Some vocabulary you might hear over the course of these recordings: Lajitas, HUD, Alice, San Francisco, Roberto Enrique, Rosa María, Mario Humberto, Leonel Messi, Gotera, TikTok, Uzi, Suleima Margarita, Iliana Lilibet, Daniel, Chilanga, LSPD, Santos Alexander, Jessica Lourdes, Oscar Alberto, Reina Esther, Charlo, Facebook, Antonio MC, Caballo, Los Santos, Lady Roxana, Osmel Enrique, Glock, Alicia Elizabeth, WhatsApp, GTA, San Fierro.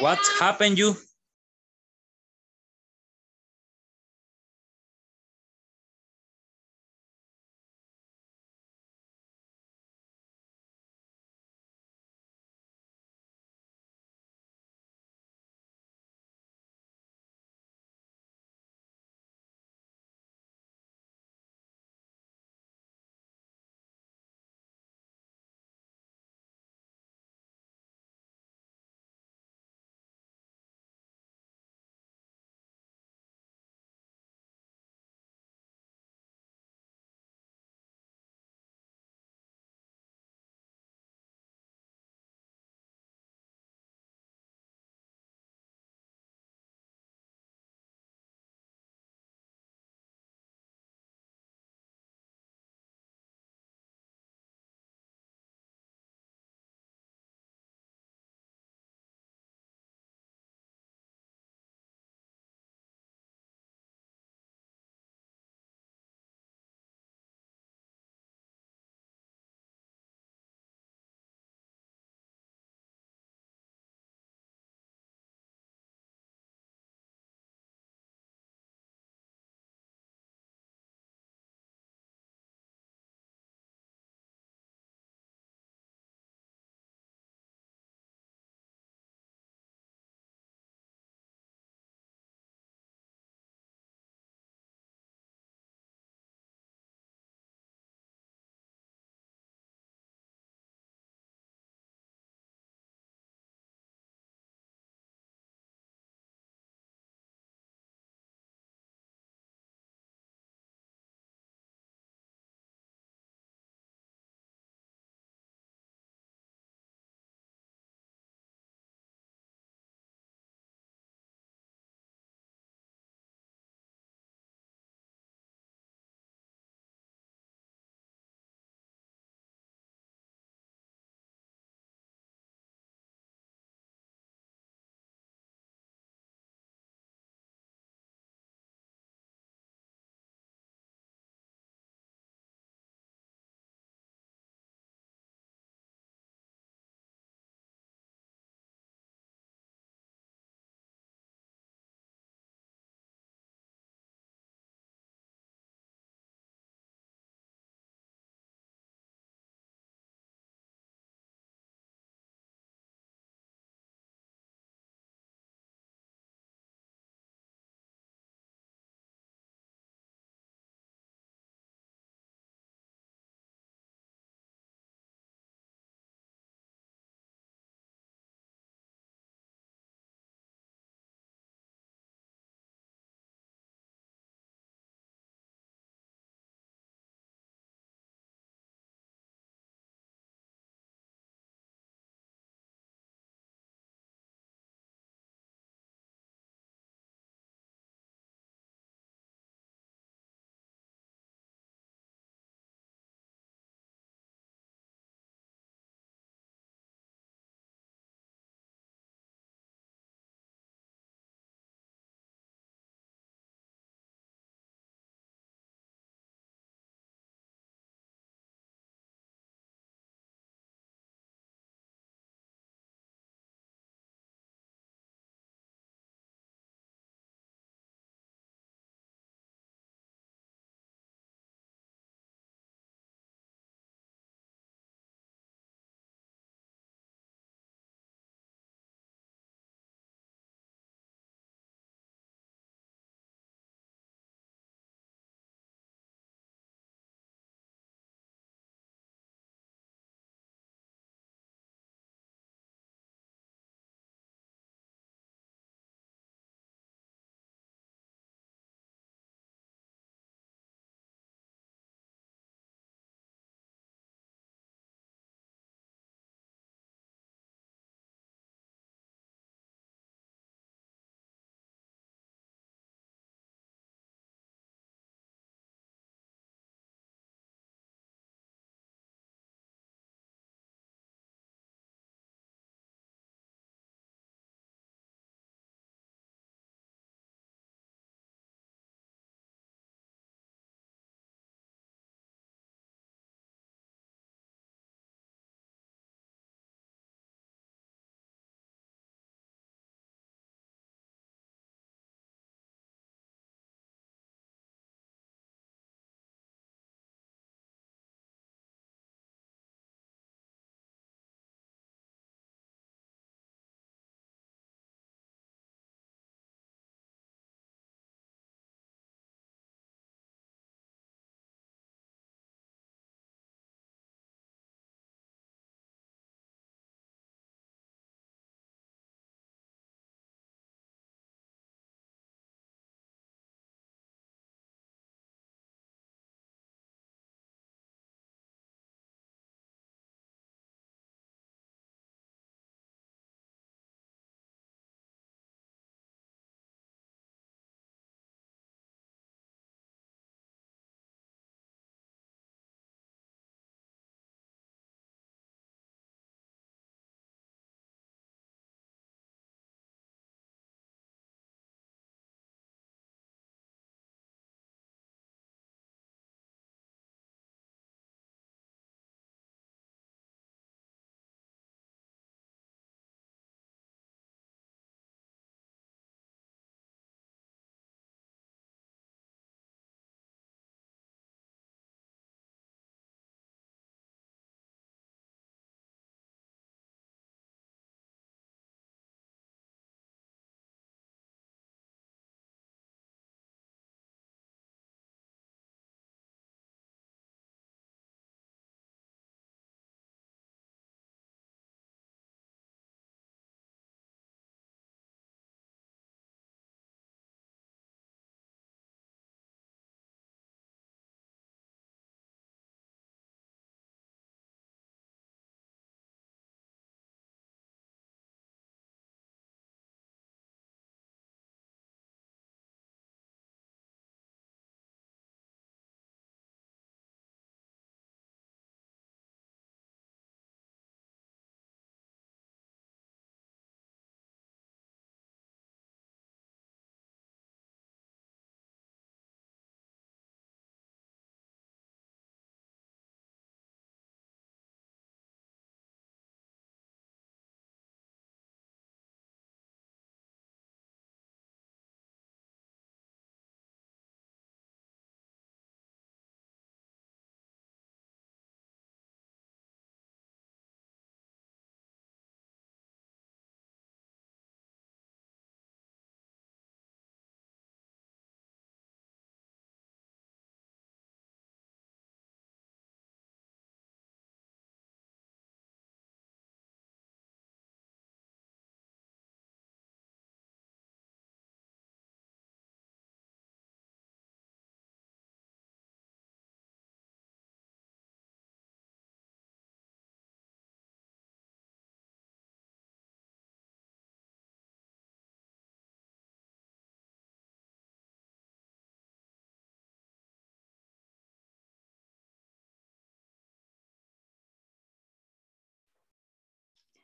What happened you?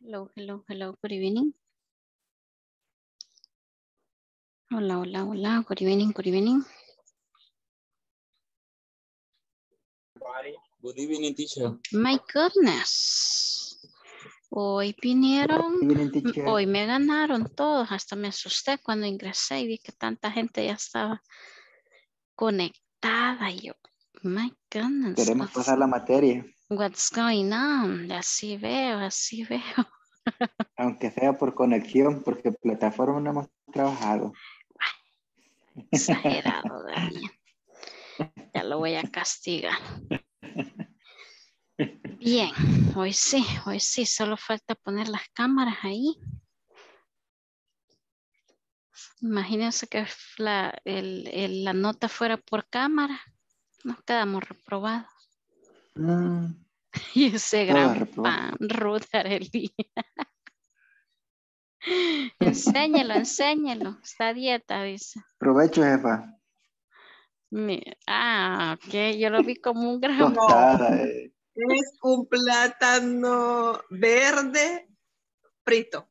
Hello, good evening. Hola, good evening. Good evening, teacher. My goodness. Hoy vinieron, hoy me ganaron todos, hasta me asusté cuando ingresé y vi que tanta gente ya estaba conectada. Yo, my goodness. Queremos pasar la materia. What's going on? Así veo. Aunque sea por conexión, porque plataforma no hemos trabajado. Exagerado, Daniel. Ya lo voy a castigar. Bien, hoy sí. Solo falta poner las cámaras ahí. Imagínense que la nota fuera por cámara. Nos quedamos reprobados. Y ese gran pan, Ruth Arely. Enséñelo. Está a dieta, dice. Provecho, jefa. Ok, yo lo vi como un gramo. Es un plátano verde frito.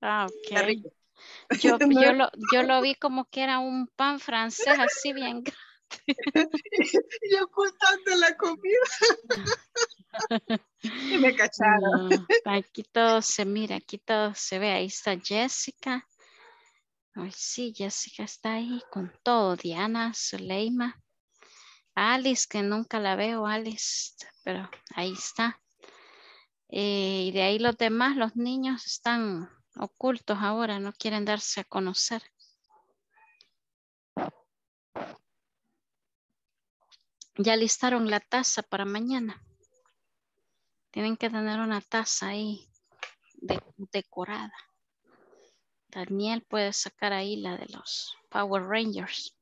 Ok. Yo lo vi como que era un pan francés así bien grande. Y ocultando la comida. Y me cacharon. No, aquí todo se ve. Ahí está Jessica. Ay, sí, Jessica está ahí con todo. Diana, Suleima, Alice, que nunca la veo, Alice, pero ahí está. Y de ahí los demás, los niños están ocultos ahora, no quieren darse a conocer. Ya listaron la taza para mañana. Tienen que tener una taza ahí decorada. Daniel puede sacar ahí la de los Power Rangers.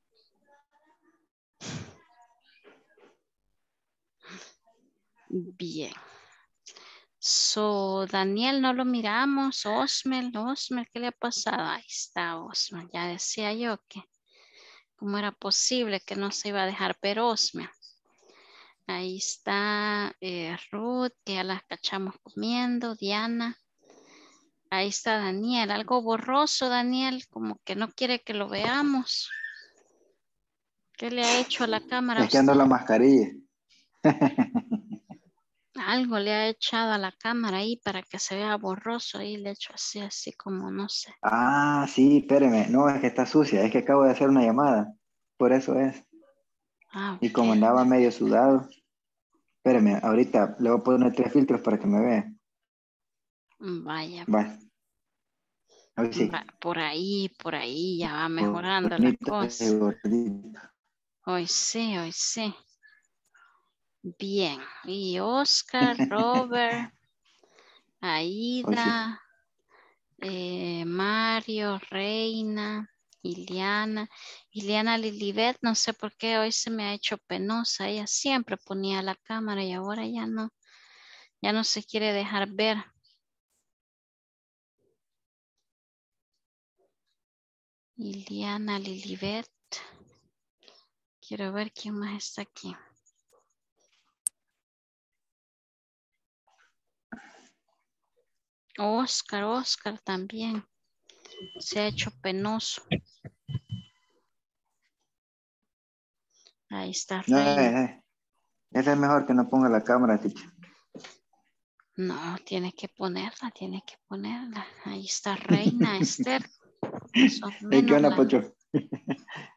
Bien. Daniel no lo miramos. Osmel, ¿qué le ha pasado? Ahí está Osmel. Ya decía yo que cómo era posible que no se iba a dejar ver Osmel. Ahí está Ruth, que ya las cachamos comiendo. Diana. Ahí está Daniel, algo borroso Daniel, como que no quiere que lo veamos. ¿Qué le ha hecho a la cámara? Echando la mascarilla. Algo le ha echado a la cámara ahí para que se vea borroso ahí, le ha hecho así como no sé. Ah, sí, espéreme, no, es que está sucia, es que acabo de hacer una llamada, por eso es. Okay. Y como andaba medio sudado, espéreme, ahorita le voy a poner 3 filtros para que me vea. Vaya. Sí. Por ahí ya va mejorando la cosa. Hoy sí. Bien. Y Oscar, Robert, Aida, sí. Mario, Reina, Iliana Lilibet, no sé por qué hoy se me ha hecho penosa. Ella siempre ponía la cámara y ahora ya no se quiere dejar ver. Iliana Lilibet. Quiero ver quién más está aquí. Oscar también. Se ha hecho penoso. Ahí está. No, esa es mejor que no ponga la cámara, ticha. No, tiene que ponerla. Ahí está Reina Esther.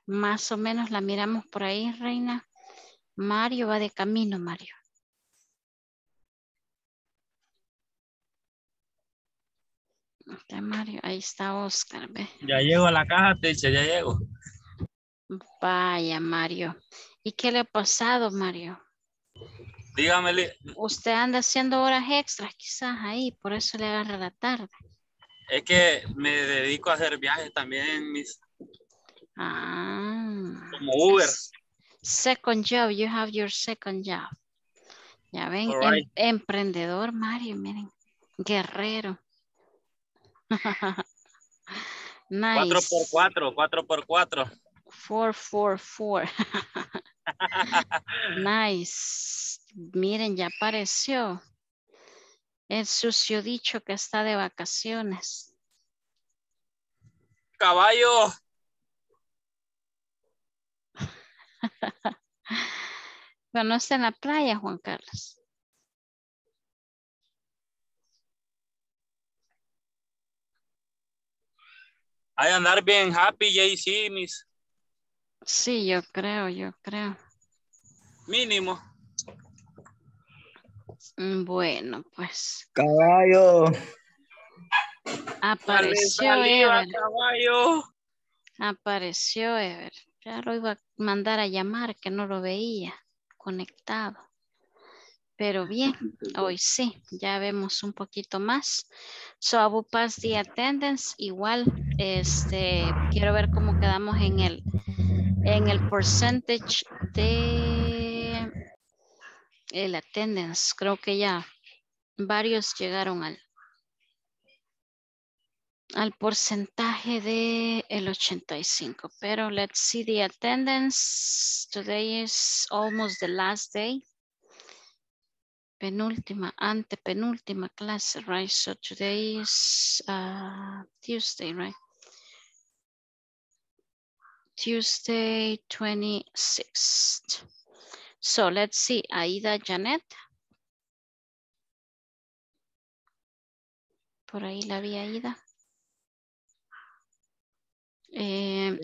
Más o menos la miramos por ahí, Reina. Mario va de camino, Mario. Okay, Mario, ahí está Oscar. ¿Ve? Ya llego a la caja, teacher, ya llego. Vaya, Mario. ¿Y qué le ha pasado, Mario? Dígamele. Usted anda haciendo horas extras quizás ahí, por eso le agarra la tarde. Es que me dedico a hacer viajes también, mis. Como Uber. Second job, you have your second job. Ya ven, right. Emprendedor Mario, miren, guerrero. 4x4, 4x4. 4x4. Nice. Miren, ya apareció. El sucio dicho que está de vacaciones. Caballo. Pero no está en la playa, Juan Carlos. Hay andar bien happy, JC, mis. Sí, yo creo. Mínimo. Bueno, pues. Caballo. Apareció Ever. Caballo. Apareció Ever. Ya lo iba a mandar a llamar, que no lo veía conectado. Pero bien, hoy sí, ya vemos un poquito más. So, I will pass the attendance. Igual, quiero ver cómo quedamos en el percentage de el attendance. Creo que ya varios llegaron al porcentaje de el 85. Pero let's see the attendance. Today is almost the last day. Penúltima, antepenúltima clase, right? So today is Tuesday, right? Tuesday 26th. So let's see, Aida, Janet. Por ahí la vi, Aida.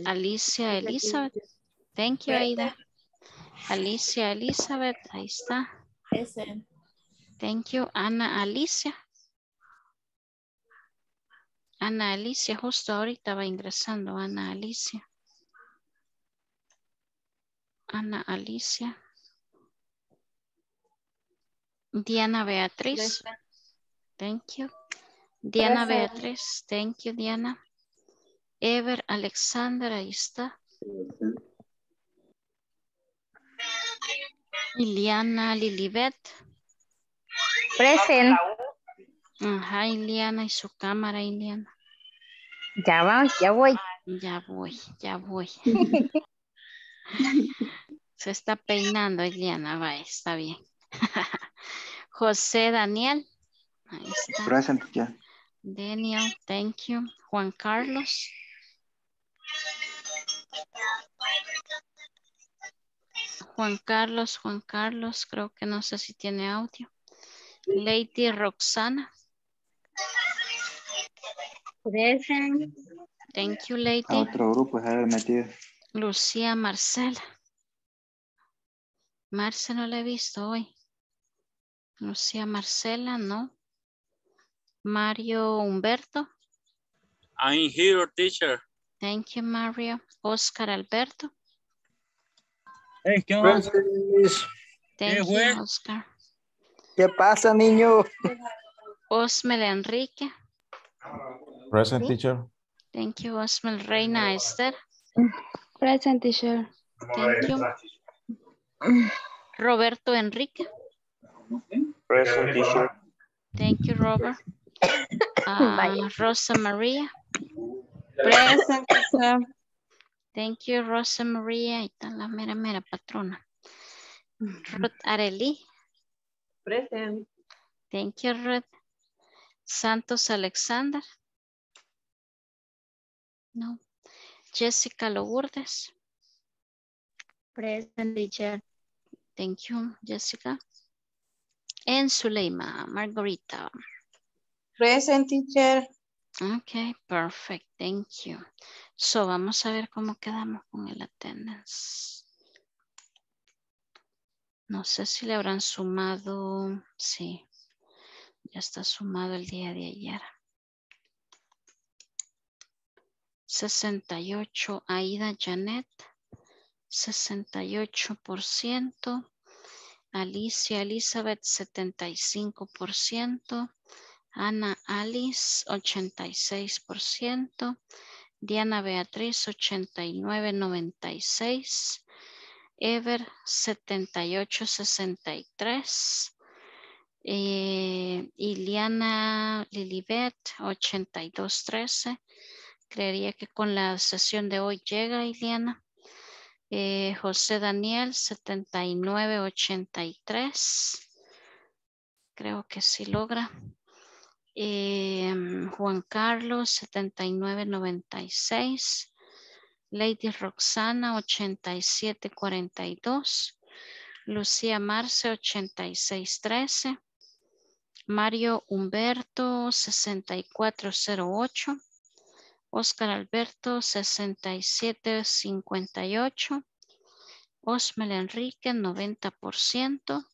Alicia Elizabeth. Thank you, Aida. Alicia Elizabeth, ahí está. Thank you, Ana Alicia. Ana Alicia, justo ahorita va ingresando Ana Alicia. Ana Alicia. Diana Beatriz. Thank you. Diana Beatriz. Thank you, Diana. Ever Alexandra, ahí está. Iliana Lilibet. Present. Ajá, Iliana y su cámara, Iliana. Ya va, ya voy. Se está peinando, Iliana, va, está bien. José Daniel. Ahí está. Present, ya. Daniel, thank you. Juan Carlos. Juan Carlos, creo que no sé si tiene audio. Lady Roxana. Present. Thank you, Lady. A otro grupo es haber metido. Lucía Marcela. Marce no la he visto hoy. Lucía Marcela, no. Mario Humberto. I'm here, teacher. Thank you, Mario. Oscar Alberto. Hey, ¿qué onda? Thank you, Oscar. ¿Qué pasa, niño? Osmel Enrique. Present, teacher. Thank you, Osmel. Reina Esther. Present, teacher. Thank you. Roberto Enrique. Present, teacher. Thank you, Robert. Rosa María. Present, teacher. Thank you, Rosa María. Ahí está la mera patrona. Ruth Arely. Present. Thank you, Ruth. Santos Alexander. No. Jessica Lourdes. Present, teacher. Thank you, Jessica. And Suleima Margarita. Present, teacher. Ok, perfect, thank you. So, vamos a ver cómo quedamos con el attendance. No sé si le habrán sumado, sí, ya está sumado el día de ayer. 68, Aida Janet, 68%, Alicia Elizabeth, 75%, Ana Alice, 86%. Diana Beatriz, 89.96%. Ever, 78.63%. Iliana Lilibet, 82.13%. Creería que con la sesión de hoy llega, Iliana. José Daniel, 79.83%. creo que sí logra. Juan Carlos 79.96, Lady Roxana 87.42, Lucía Marce 86.13, Mario Humberto 64.08, Oscar Alberto 67.58, Osmel Enrique 90%,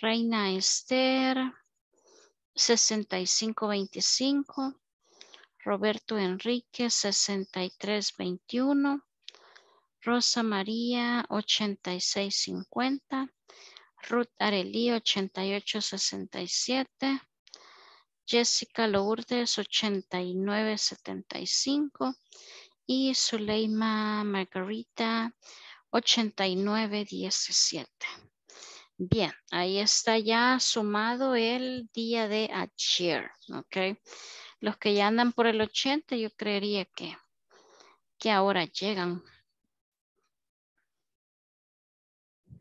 Reina Esther 65.25, Roberto Enrique 63.21, Rosa María 86.50, Ruth Arely 88.67, Jessica Lourdes 89.75 y Suleima Margarita 89.17. Bien, ahí está ya sumado el día de ayer, ¿ok? Los que ya andan por el 80, yo creería que ahora llegan.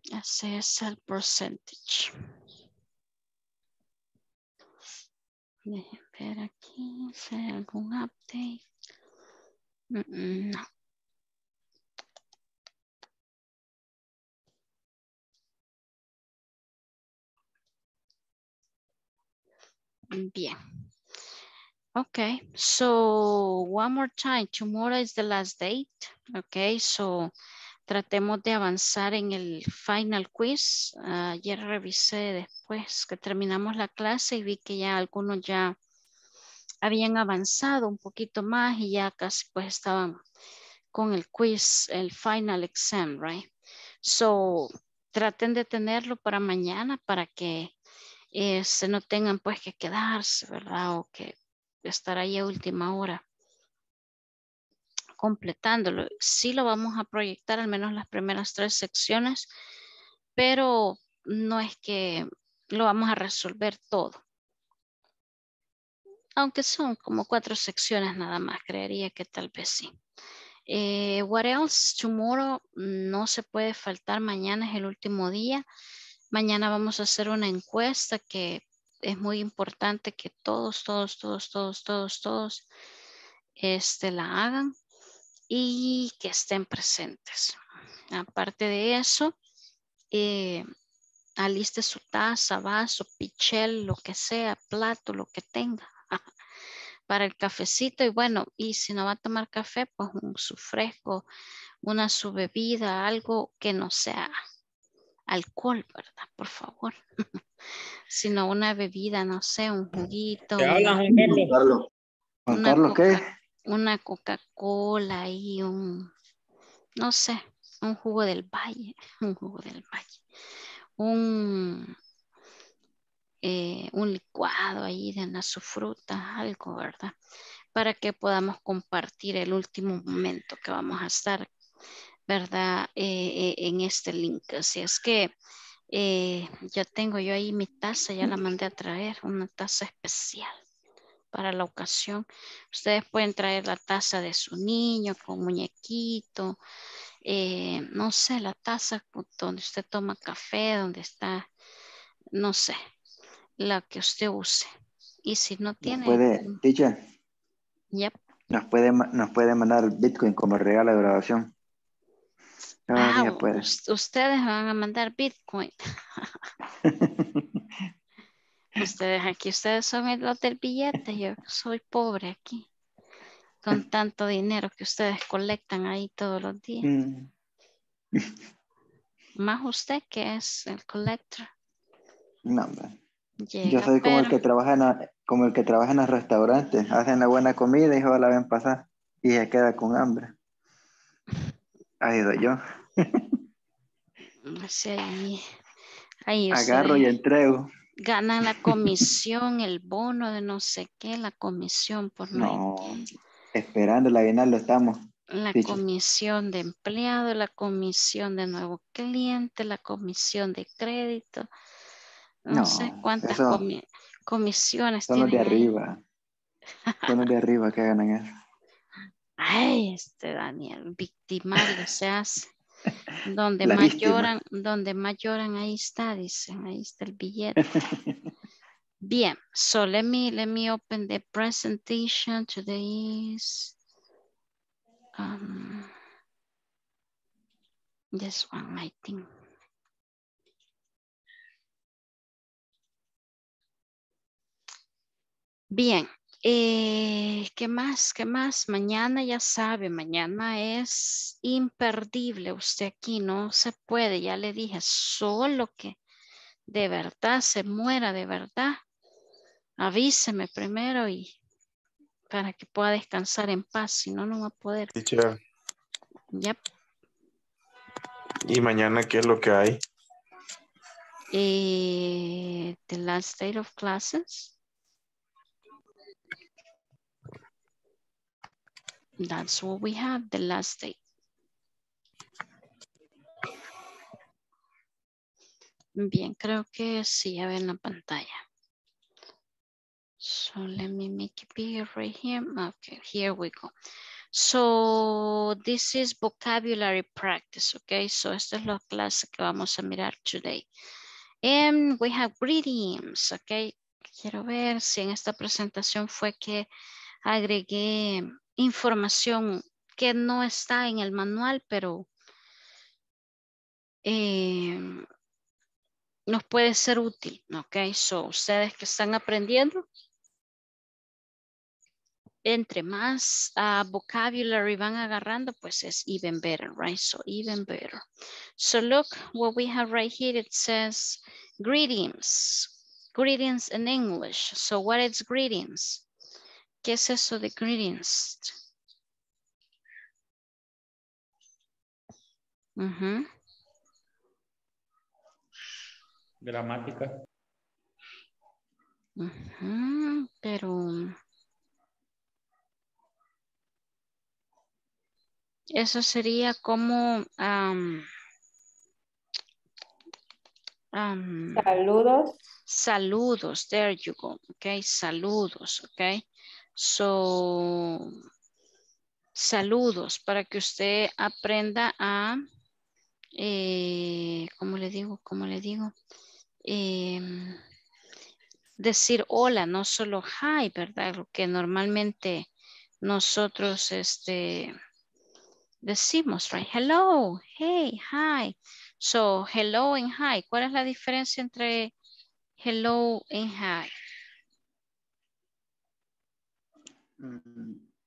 Ese es el percentage. Dejen ver aquí si hay algún update. No. Bien. Okay, so one more time. Tomorrow is the last date. Okay, so tratemos de avanzar en el final quiz. Ayer revisé después que terminamos la clase y vi que ya algunos ya habían avanzado un poquito más y ya casi pues estaban con el quiz, el final exam, right? So traten de tenerlo para mañana para que no tengan pues que quedarse, ¿verdad? O que estar ahí a última hora completándolo. Sí lo vamos a proyectar al menos las primeras 3 secciones, pero no es que lo vamos a resolver todo. Aunque son como 4 secciones nada más, creería que tal vez sí. What else? Tomorrow no se puede faltar, mañana es el último día. Mañana vamos a hacer una encuesta que es muy importante que todos la hagan y que estén presentes. Aparte de eso, aliste su taza, vaso, pichel, lo que sea, plato, lo que tenga para el cafecito. Y bueno, y si no va a tomar café, pues su fresco, una su bebida, algo que no sea alcohol, ¿verdad? Por favor. Sino una bebida, no sé, un juguito. ¿Te hablas, Juan Carlos? ¿Juan Carlos qué? Una Coca-Cola y no sé, un jugo del valle. Un licuado ahí de su fruta, algo, ¿verdad? Para que podamos compartir el último momento que vamos a estar, ¿verdad? En este link. Así es que ya tengo yo ahí mi taza, ya la mandé a traer, una taza especial para la ocasión. Ustedes pueden traer la taza de su niño con muñequito, no sé, la taza donde usted toma café, donde está, no sé, la que usted use. Y si no tiene... ¿Puede, teacher? Yep. Nos puede mandar el Bitcoin como regalo de graduación. Ustedes van a mandar Bitcoin. ustedes son los del billete. Yo soy pobre aquí con tanto dinero que ustedes colectan ahí todos los días. Más usted que es el collector. No, yo soy como el que trabaja en los restaurantes, hacen la buena comida y luego la ven pasar y se queda con hambre. Ahí doy yo. Sí, ahí agarro y entrego. Ganan la comisión, el bono de no sé qué, la comisión por no. Esperando la aguinaldo estamos. La comisión de empleado, la comisión de nuevo cliente, la comisión de crédito. No sé cuántas comisiones tienen. Son los de arriba. Son los de arriba que ganan eso. Ay, Daniel, victimario se hace. Donde la más víctima. Lloran, donde más lloran, ahí está, dicen, ahí está el billete. Bien, so let me open the presentation. Today is this one, I think. Bien, ¿qué más? ¿Qué más? Mañana ya sabe, mañana es imperdible. Usted aquí no se puede, ya le dije, solo que de verdad se muera, de verdad. Avíseme primero y para que pueda descansar en paz, si no, no va a poder. Teacher. Yep. ¿Y mañana qué es lo que hay? The last day of classes. That's what we have, the last day. Bien, creo que sí, ya ven la pantalla. So let me make it bigger right here. Okay, here we go. So this is vocabulary practice, okay? So esta es la clase que vamos a mirar today. And we have greetings, okay? Quiero ver si en esta presentación fue que agregué información que no está en el manual, pero nos puede ser útil, ok. So, ustedes que están aprendiendo, entre más vocabulary van agarrando, pues es even better, right? So, even better. So, look what we have right here. It says greetings. Greetings in English. So, what is greetings? ¿Qué es eso de greetings? Uh-huh. Gramática. Uh-huh, pero eso sería como saludos. Saludos, there you go. Okay, saludos, okay. So, saludos para que usted aprenda a, ¿cómo le digo? Decir hola, no solo hi, ¿verdad? Lo que normalmente nosotros decimos, right? Hello, hey, hi. So, hello and hi. ¿Cuál es la diferencia entre hello and hi?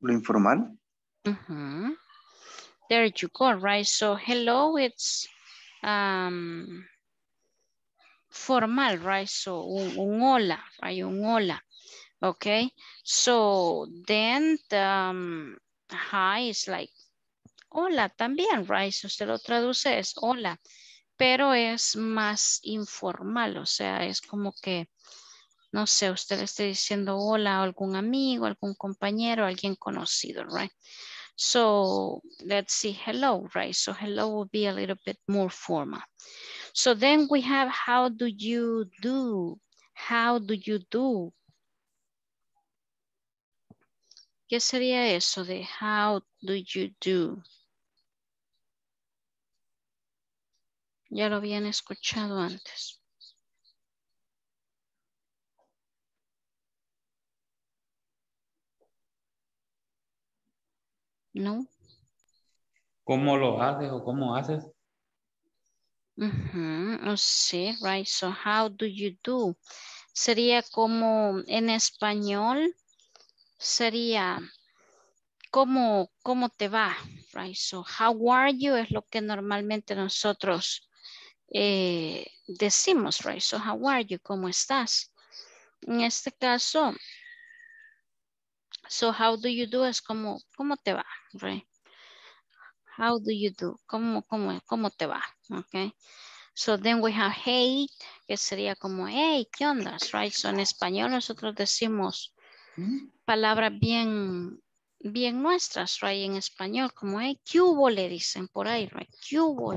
Lo informal. Uh-huh. There you go, right? So hello, it's formal, right? So un hola, right? Un hola. Okay. So then the, hi is like hola también, right? Si usted lo traduce es hola, pero es más informal, o sea, es como que no sé, usted le está diciendo hola a algún amigo, algún compañero, alguien conocido, right? So, let's see, hello, right? So, hello will be a little bit more formal. So, then we have how do you do? How do you do? ¿Qué sería eso de how do you do? Ya lo habían escuchado antes. No. ¿Cómo lo haces o cómo haces? Uh-huh. Oh, sí, right. So, how do you do? Sería como en español, sería cómo te va, right? So, how are you es lo que normalmente nosotros decimos, right? So, how are you? ¿Cómo estás? En este caso, so how do you do es como, ¿cómo te va? Right? How do you do? ¿Cómo te va? Okay. So then we have hey, que sería como, hey, ¿qué onda? Right? So en español nosotros decimos palabras bien nuestras, right? En español como, hey, ¿qué hubo? Le dicen por ahí, right? ¿Qué hubo?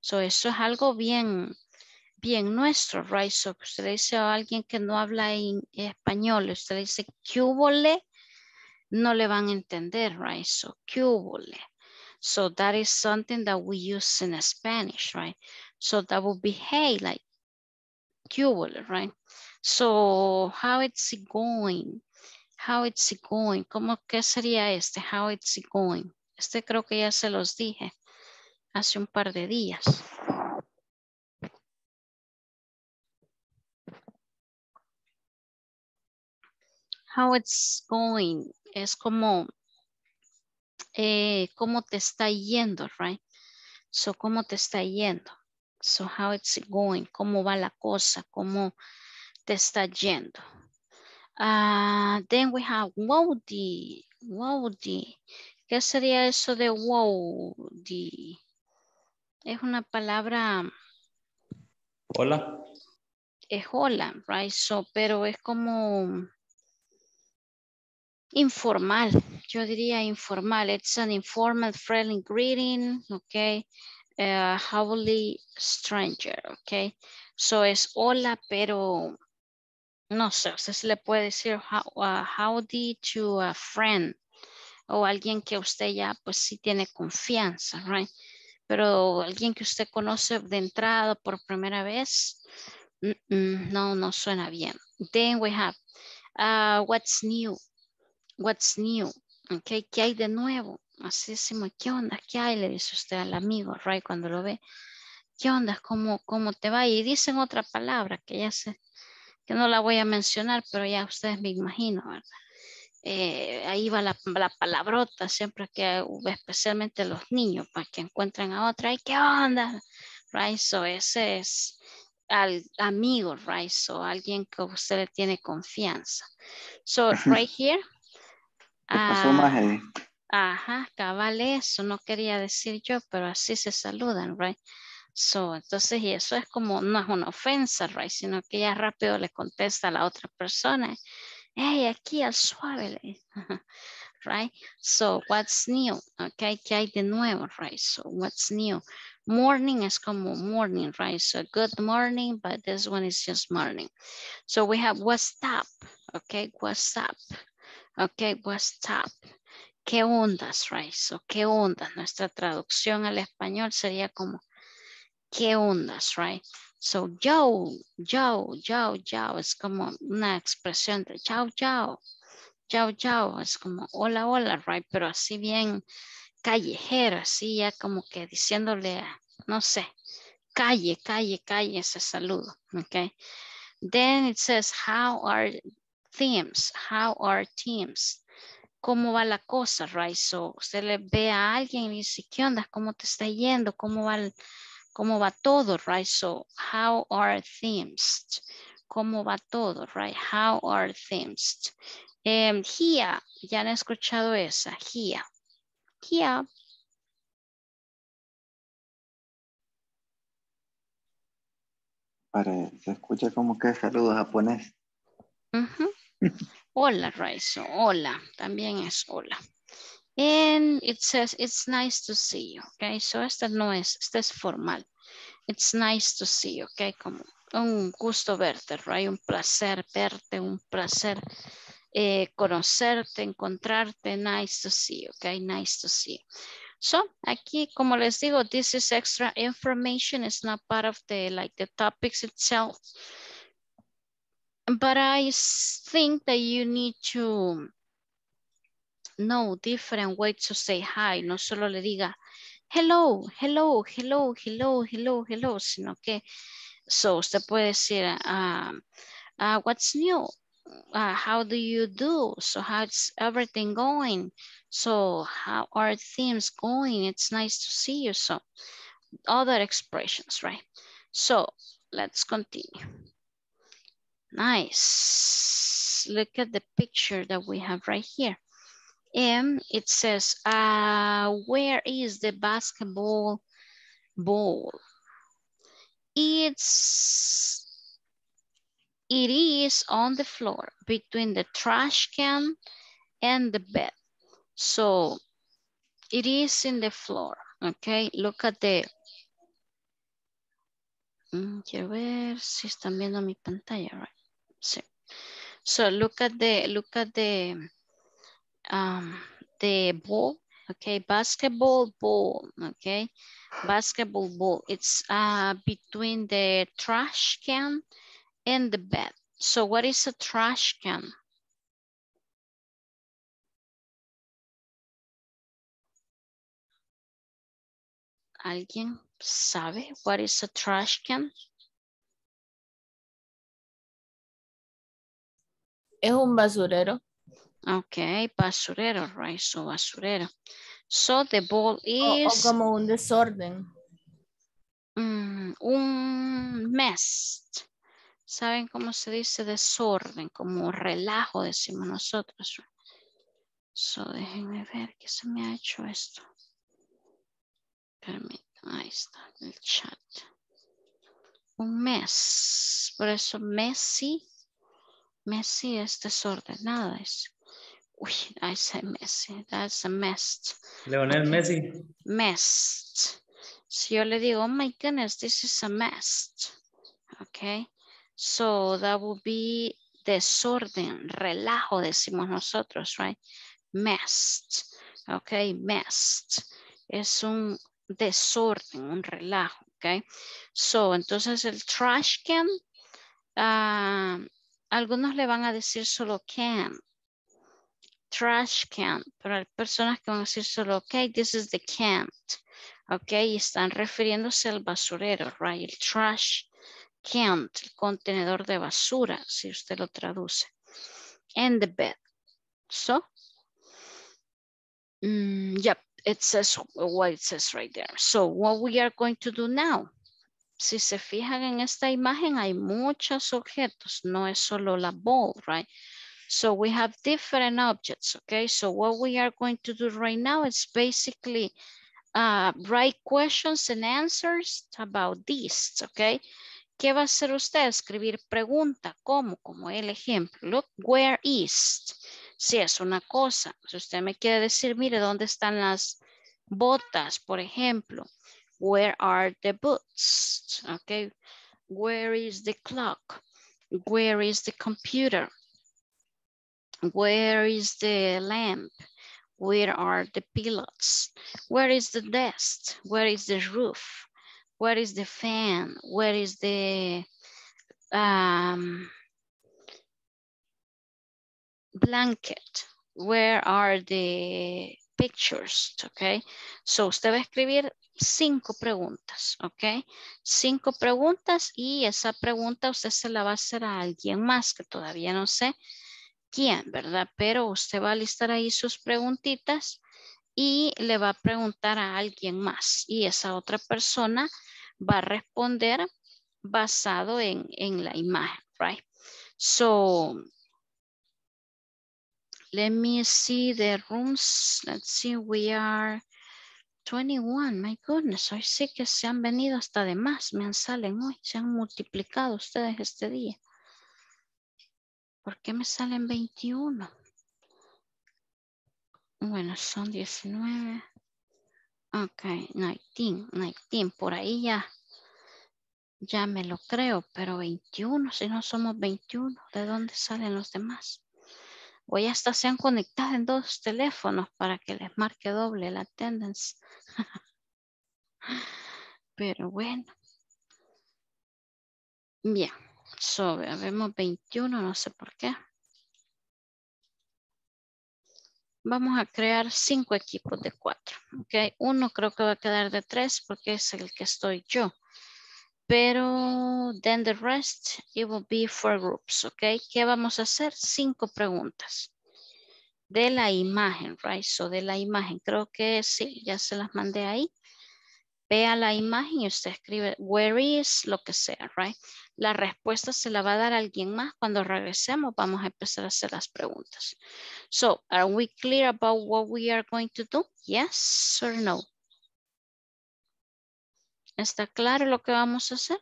So eso es algo bien nuestro, right? So usted le dice a alguien que no habla en español, usted le dice, ¿qué hubo? No le van a entender, right? So, ¿qué hubo? So that is something that we use in Spanish, right? So that would be, hey, like, cubola, right? So how it's going? How it's going? ¿Cómo que sería este? How it's going? Este creo que ya se los dije hace un par de días. How it's going es como cómo te está yendo, right? So cómo te está yendo. So how it's going, cómo va la cosa, cómo te está yendo. Then we have wowdy, wowdy. ¿Qué sería eso de wowdy? Es una palabra. Hola. Es hola, right? So, pero es como informal, yo diría informal. It's an informal friendly greeting, okay? Howly stranger, okay? So es hola, pero no sé, o sea, se le puede decir howdy to a friend o alguien que usted ya pues sí tiene confianza, right? Pero alguien que usted conoce de entrada por primera vez, no suena bien. Then we have what's new. What's new, okay, ¿qué hay de nuevo? Así decimos, ¿qué onda? ¿Qué hay? Le dice usted al amigo, right, cuando lo ve. ¿Qué onda? ¿Cómo te va? Y dicen otra palabra que ya sé, que no la voy a mencionar, pero ya ustedes me imagino, ¿verdad? Ahí va la palabrota siempre que, especialmente los niños, para que encuentren a otra, ¿y qué onda? Right, so ese es al amigo, right, so alguien que usted le tiene confianza. So right here. ¿Qué pasó, Mageli? Ajá, cabal, eso no quería decir yo, pero así se saludan, right? So, entonces, y eso es como, no es una ofensa, right? Sino que ya rápido le contesta a la otra persona, hey, aquí al suave, right? So, what's new? Okay, ¿qué hay de nuevo, right? So, what's new? Morning es como morning, right? So, good morning, but this one is just morning. So, we have what's up, okay, what's up? Ok, what's up? ¿Qué ondas, right? So, ¿qué ondas? Nuestra traducción al español sería como, ¿qué ondas, right? So, yo, es como una expresión de yo, es como hola, hola, right? Pero así bien callejero, así ya como que diciéndole, no sé, calle, ese saludo, ok? Then it says, how are teams, how are teams? ¿Cómo va la cosa, right? So, usted le ve a alguien y dice, ¿qué onda? ¿Cómo te está yendo? ¿Cómo va todo, right? So, how are teams? ¿Cómo va todo, right? How are teams? Here, ya han escuchado esa, here. Se escucha como que saludo japonés. Uh-huh. Hola, right? So, hola, también es hola. And it says, it's nice to see you, okay? So, esta no es, esta es formal. It's nice to see you, okay? Como un gusto verte, right? Un placer verte, un placer conocerte, encontrarte, nice to see you, okay? Nice to see you. So, aquí, como les digo, this is extra information. It's not part of the, like, the topics itself. But I think that you need to know different ways to say hi. No solo le diga, hello, sino que, so usted puede decir, what's new? How do you do? So how's everything going? So how are things going? It's nice to see you. So other expressions, right? So let's continue. Nice. Look at the picture that we have right here. And it says, where is the basketball ball? It is on the floor between the trash can and the bed. So it is in the floor. Okay, look at the. Quiero ver si están viendo mi pantalla, right? Sí. So look at the ball. Okay, basketball ball. Okay, basketball ball. It's between the trash can and the bed. So what is a trash can? ¿Alguien sabe what is a trash can? Es un basurero. Okay, basurero, right? So basurero. So the ball is... O como un desorden. Un mess. ¿Saben cómo se dice desorden? Como relajo decimos nosotros. So déjenme ver qué se me ha hecho esto. Permítanme, ahí está el chat. Un mess. Por eso Messi. Messi es desordenado. Es. Uy, I say Messi. That's a mess. Leonel Messi. Mess. Si yo le digo, oh my goodness, this is a mess. Okay. So that would be desorden, relajo, decimos nosotros, right? Mess. Okay, mess. Es un desorden, un relajo, okay? So, entonces el trash can, algunos le van a decir solo can, trash can, pero hay personas que van a decir solo, okay, this is the can, okay, y están refiriéndose al basurero, right, el trash can, el contenedor de basura, si usted lo traduce, and the bed, so, yep. It says what it says right there. So what we are going to do now. Si se fijan en esta imagen, hay muchos objetos. No es solo la ball, right? So we have different objects, okay? So what we are going to do right now is basically write questions and answers about these, okay? ¿Qué va a hacer usted? Escribir pregunta, ¿cómo? Como el ejemplo. Look, where is... Si es una cosa, si usted me quiere decir, mire, ¿dónde están las botas? Por ejemplo, where are the boots? Okay, where is the clock? Where is the computer? Where is the lamp? Where are the pillows? Where is the desk? Where is the roof? Where is the fan? Where is the... blanket, where are the pictures, okay? So usted va a escribir 5 preguntas, okay? 5 preguntas y esa pregunta usted se la va a hacer a alguien más que todavía no sé quién, ¿verdad? Pero usted va a listar ahí sus preguntitas y le va a preguntar a alguien más y esa otra persona va a responder basado en la imagen, right? So... Let me see the rooms. Let's see, we are 21. My goodness, hoy sí que se han venido hasta de más. Me salen hoy, se han multiplicado ustedes este día. ¿Por qué me salen 21? Bueno, son 19. Ok, 19. Por ahí ya me lo creo, pero 21, si no somos 21, ¿de dónde salen los demás? Hoy hasta se han conectado en 2 teléfonos para que les marque doble la attendance. Pero bueno. Bien. So, vemos 21, no sé por qué. Vamos a crear 5 equipos de 4. Okay. Uno creo que va a quedar de 3 porque es el que estoy yo. Pero then the rest, it will be 4 groups, ¿ok? ¿Qué vamos a hacer? 5 preguntas de la imagen, right? So, de la imagen, creo que sí, ya se las mandé ahí. Vea la imagen y usted escribe, where is, lo que sea, right? La respuesta se la va a dar a alguien más. Cuando regresemos, vamos a empezar a hacer las preguntas. So, are we clear about what we are going to do? Yes or no? ¿Está claro lo que vamos a hacer?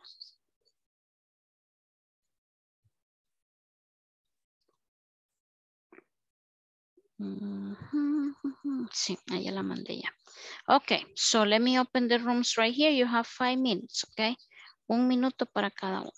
Sí, ahí la mandé ya. Okay, so let me open the rooms right here. You have 5 minutes, okay? 1 minuto para cada uno.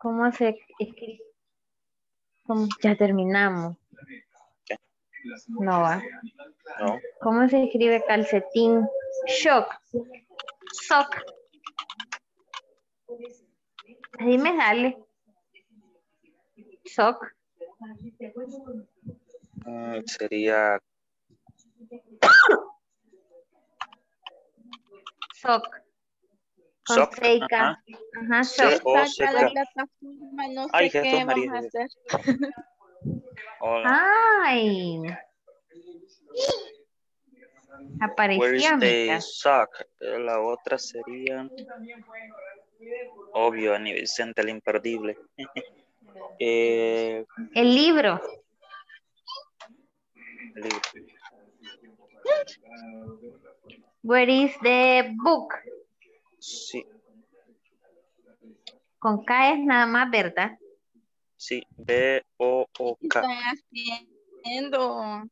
¿Cómo se escribe? Ya terminamos. No va. No. ¿Cómo se escribe calcetín? Shock. Sock. Así me sale. Sock. Sería... Sock. Sock. Ajá. Ajá, sock. No sé qué vamos a hacer. Ay. Apareció. Sock. La otra sería... Obvio, Ani Vicente, el imperdible. El libro. El libro. Where is the book? Sí. Con K es nada más, ¿verdad? Sí, B-O-O-K. Estoy haciendo.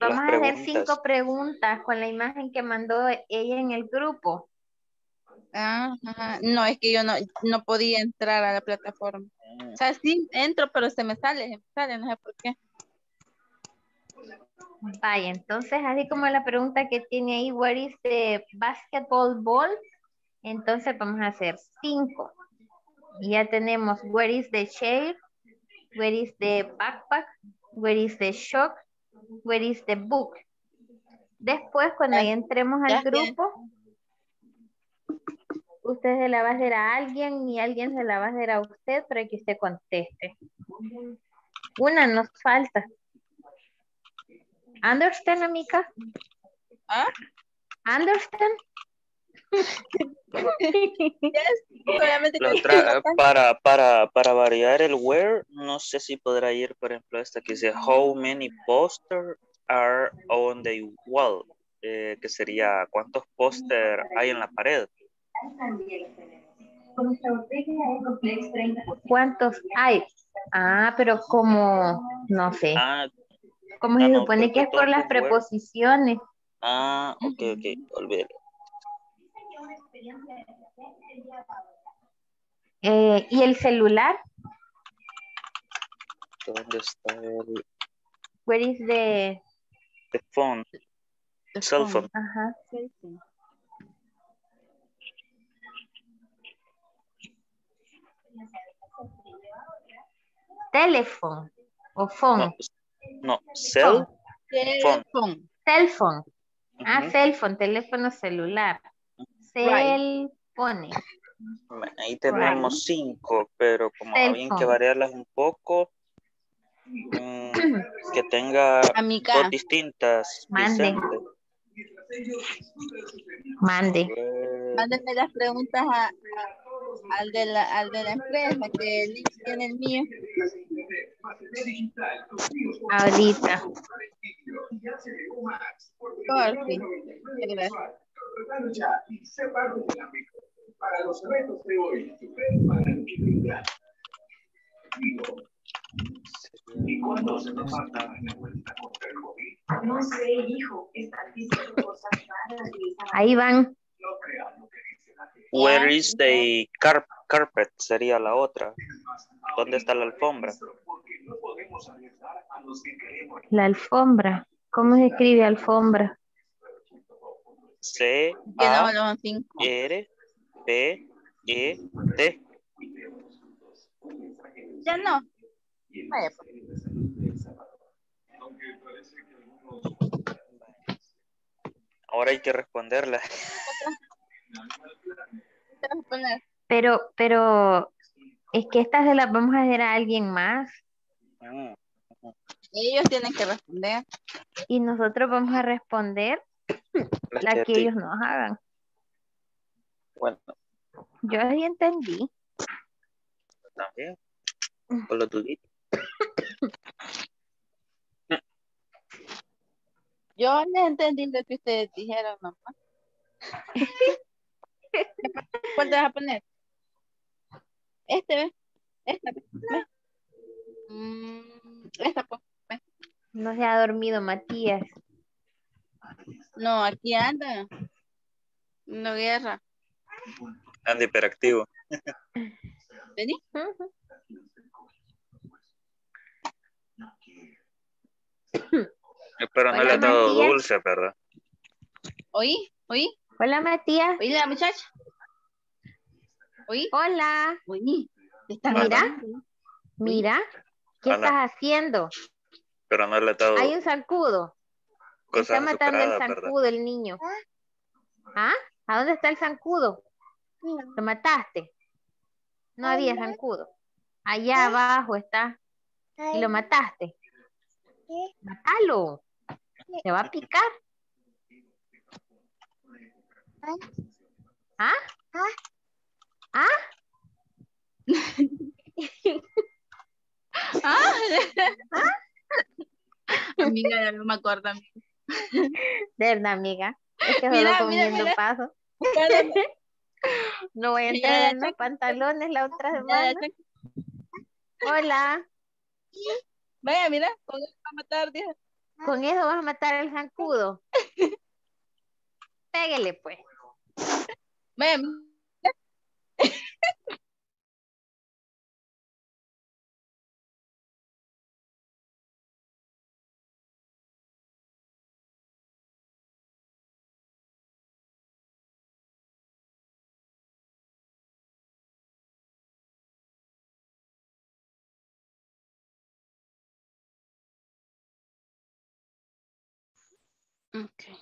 Vamos a hacer 5 preguntas con la imagen que mandó ella en el grupo. Ajá. No, es que yo no podía entrar a la plataforma. O sea, sí entro, pero se me sale, no sé por qué. Vaya, entonces, así como la pregunta que tiene ahí, what is the basketball ball? Entonces vamos a hacer 5. Y ya tenemos, where is the chair? Where is the backpack? Where is the shock? Where is the book? Después, cuando ya entremos al grupo... Usted se la va a hacer a alguien y alguien se la va a hacer a usted para que usted conteste. Una nos falta. ¿Understand, amiga? ¿Ah? ¿Understand? Para variar el where, no sé si podrá ir, por ejemplo, esta que dice how many posters are on the wall? Que sería ¿cuántos póster hay en la pared? ¿Cuántos hay? Ah, pero como, no sé. Como se supone que es por las preposiciones. Ah, ok, olvídalo. ¿Y el celular? ¿Dónde está el? Where is the phone? The cell phone. Ajá. Teléfono o phone. No, cell phone. Teléfono. Ah, cell phone, teléfono celular. Cell phone. Bueno, ahí tenemos 5, pero como habían que variarlas un poco, que tenga amiga, dos distintas. Mande. Vicente. Mande. Mándeme las preguntas al de la empresa, que el link tiene el mío. Ahorita. Por fin. Gracias. Para los retos de hoy, ¿y cuándo se nos falta la vuelta contra el COVID? No sé, hijo, están diciendo cosas raras. Ahí van. No crean lo que dicen aquí. Where is the carpet? Sería la otra. ¿Dónde está la alfombra? La alfombra. ¿Cómo se escribe alfombra? C-A-R-P-E-T. Ya no. Vaya, pues. Ahora hay que responderla. Pero es que estas se las vamos a hacer a alguien más. Ellos tienen que responder. Y nosotros vamos a responder la que ellos nos hagan. Bueno. Yo ahí entendí. También. Con lo tuyo. Yo no entendí lo que ustedes dijeron, mamá. ¿Cuál te vas a poner? Esta, no se ha dormido, Matías. No, aquí anda. No guerra. Anda hiperactivo. Vení. Pero no le han dado dulce, ¿verdad? ¿Oí? Hola, Matías. ¿Oí la muchacha? ¿Oí? Hola. ¿Oí? ¿Estás mirando? Mira, ¿qué estás haciendo? Pero no le han dado... Hay un zancudo. Está matando el zancudo, ¿verdad? El niño. ¿Ah? ¿A dónde está el zancudo? Lo mataste. No había zancudo. Allá abajo está. Y lo mataste. Mátalo. Te va a picar. ¿Ah? ¿Ah? ¿Ah? ¿Ah? Amiga, ya no me acuerdo. De verdad, amiga. Es que mira, solo comiendo paso. No voy a entrar en los pantalones la otra semana. Hola. Vaya, mira, con eso vas a matar, tío. Con eso vas a matar al zancudo. Pégale, pues. Vaya, okay.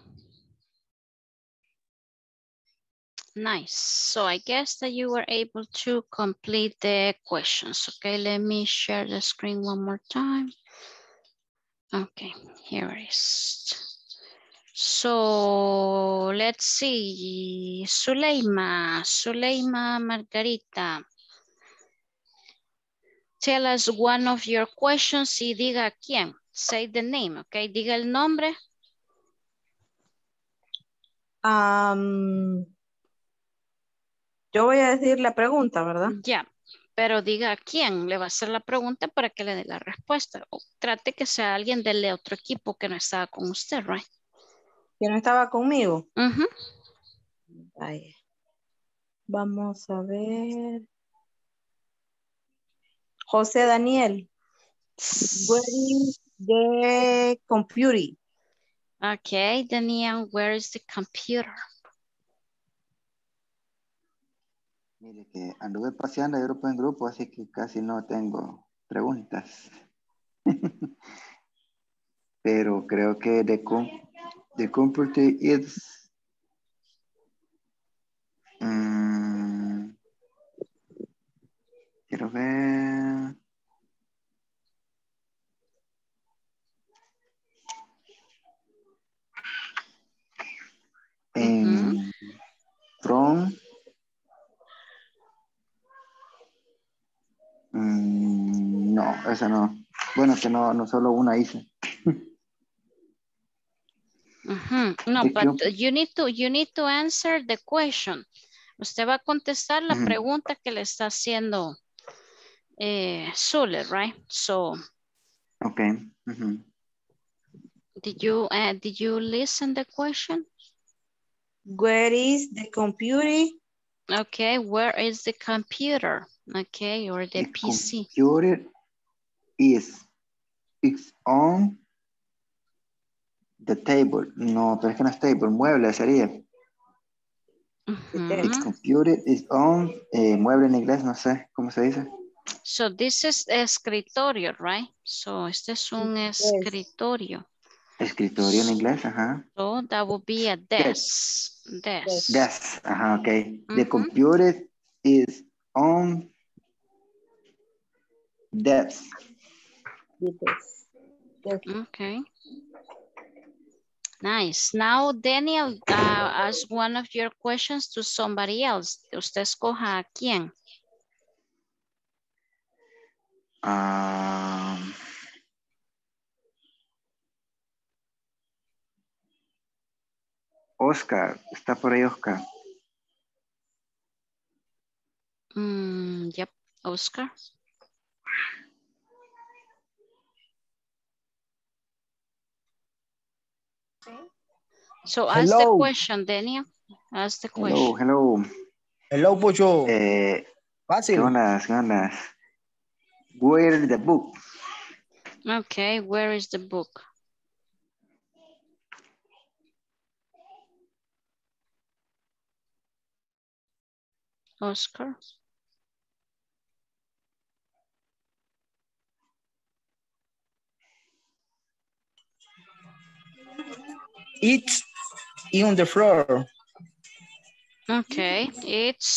Nice. So I guess that you were able to complete the questions. Okay, let me share the screen one more time. Okay, here it is. So let's see. Suleima Margarita. Tell us one of your questions y diga quién. Say the name, okay? Diga el nombre. Yo voy a decir la pregunta, ¿verdad? Ya, pero diga a quién le va a hacer la pregunta para que le dé la respuesta. O trate que sea alguien del otro equipo que no estaba con usted, right? Que no estaba conmigo. Ahí. Vamos a ver. José Daniel. Where is the computer? Okay, Daniel, where is the computer? Mire que anduve paseando de grupo en grupo, así que casi no tengo preguntas. Pero creo que the computer is... quiero ver... From no, esa no. Bueno, que no solo una hice. No, but you need to answer the question. Usted va a contestar la pregunta que le está haciendo Sule, right? So. Okay. Did you listen the question? Where is the computer? Okay, where is the computer? Okay, or the PC. Computer is on the table. No, pero es que no es table, mueble sería. The computer is on mueble en inglés, no sé cómo se dice. So this is escritorio, right? So este es un escritorio. Escritorio en inglés, ajá. So that would be a desk. Desk, ajá, okay. The computer is on desk. Okay. Nice. Now, Daniel, ask one of your questions to somebody else. Usted escoja a quién. Oscar, está por ahí Oscar. Yep, Oscar. Okay. So ask the question, Daniel. Ask the question. Hello, Pocho. Fácil. ¿Qué onda? Where is the book? Okay, where is the book? Oscar. It's on the floor. Okay, it's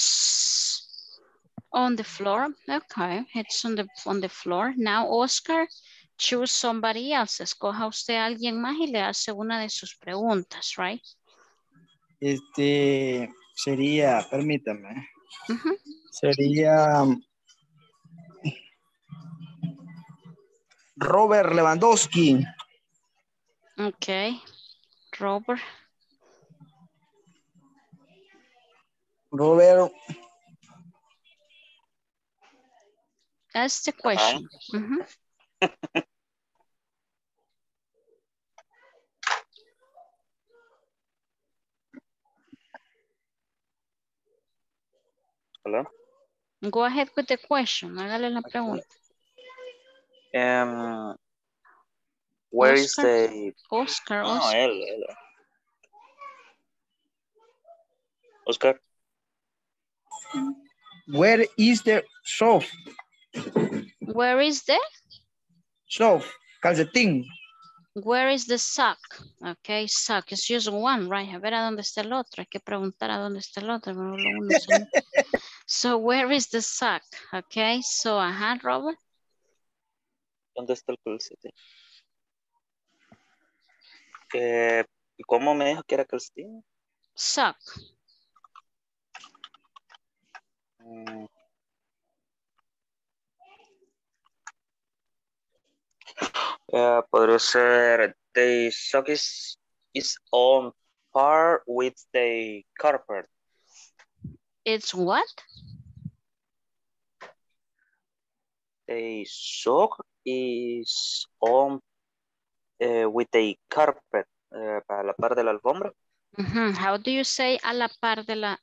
on the floor. Okay, it's on the floor. Now, Oscar, choose somebody else. Escoja usted a alguien más y le hace una de sus preguntas, right? Sería, permítame. Uh-huh. Sería Robert Lewandowski. Okay, Robert. Robert. That's the question. Mm-hmm. Hello? Go ahead with the question. Hágale la pregunta. Where Oscar? Is the... Oscar. No, Oscar. Él. Oscar. Where is the soap? Where is the? Soap, calcetín. Where is the sock? Okay, sock. It's just one, right? A ver a dónde está el otro. Hay que preguntar a dónde está el otro. So, where is the sock? Okay, so, ajá, Robert. ¿Dónde está el calcetín? ¿Cómo me dijo que era calcetín? Sock. Podría ser the sock is on par with the carpet. It's what? The sock is on with the carpet. A la par de la alfombra. Mm-hmm. How do you say a la par de la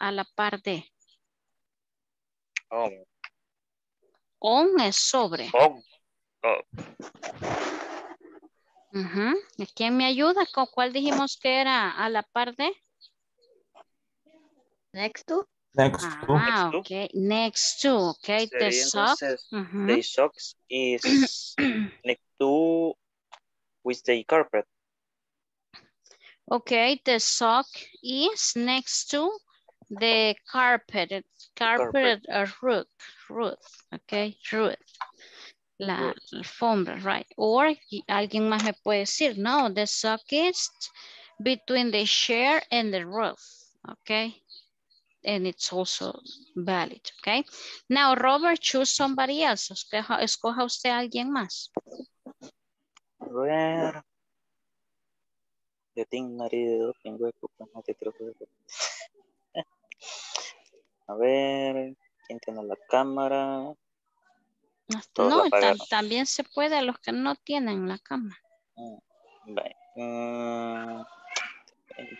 On es sobre. Oh. Uh-huh. ¿Quién me ayuda? ¿Con cuál dijimos que era a la par de? Next to. Next to. Okay. Next to. Okay. The sock. Uh-huh. The socks is next to with the carpet. Okay. The sock is next to the carpet. Carpet or rug. Okay, rug. La alfombra, right? Or alguien más me puede decir, no, the sock is between the chair and the rug. Okay. And it's also valid. Okay. Now, Robert, choose somebody else. Escoja usted a alguien más. Rare. Yo tengo una idea en hueco. No te creo que... A ver, ¿quién tiene la cámara? No, también se puede a los que no tienen la cámara.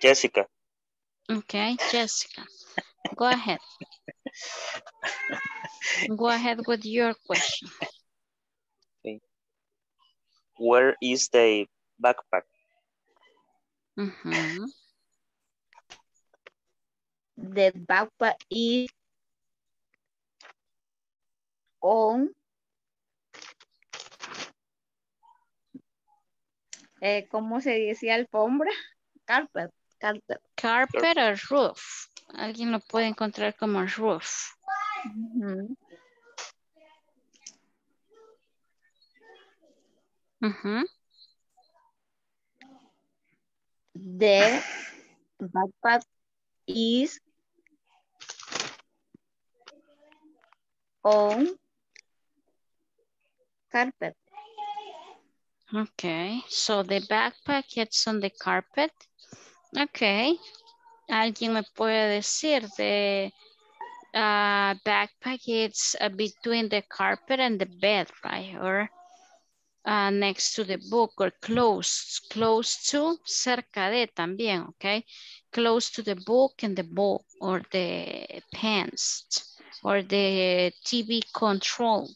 Jessica. Okay, Jessica. Go ahead. Go ahead with your question. Okay. Where is the backpack? Mm-hmm. The backpack is on ¿cómo se decía alfombra? Carpet or roof. Alguien lo puede encontrar como roof. Mm-hmm. Mm-hmm. The backpack is on carpet. Okay, so the backpack it's on the carpet. Okay, alguien me puede decir the backpack it's between the carpet and the bed, right? Or next to the book or close to, cerca de también, okay? Close to the book and the book or the pants or the TV control.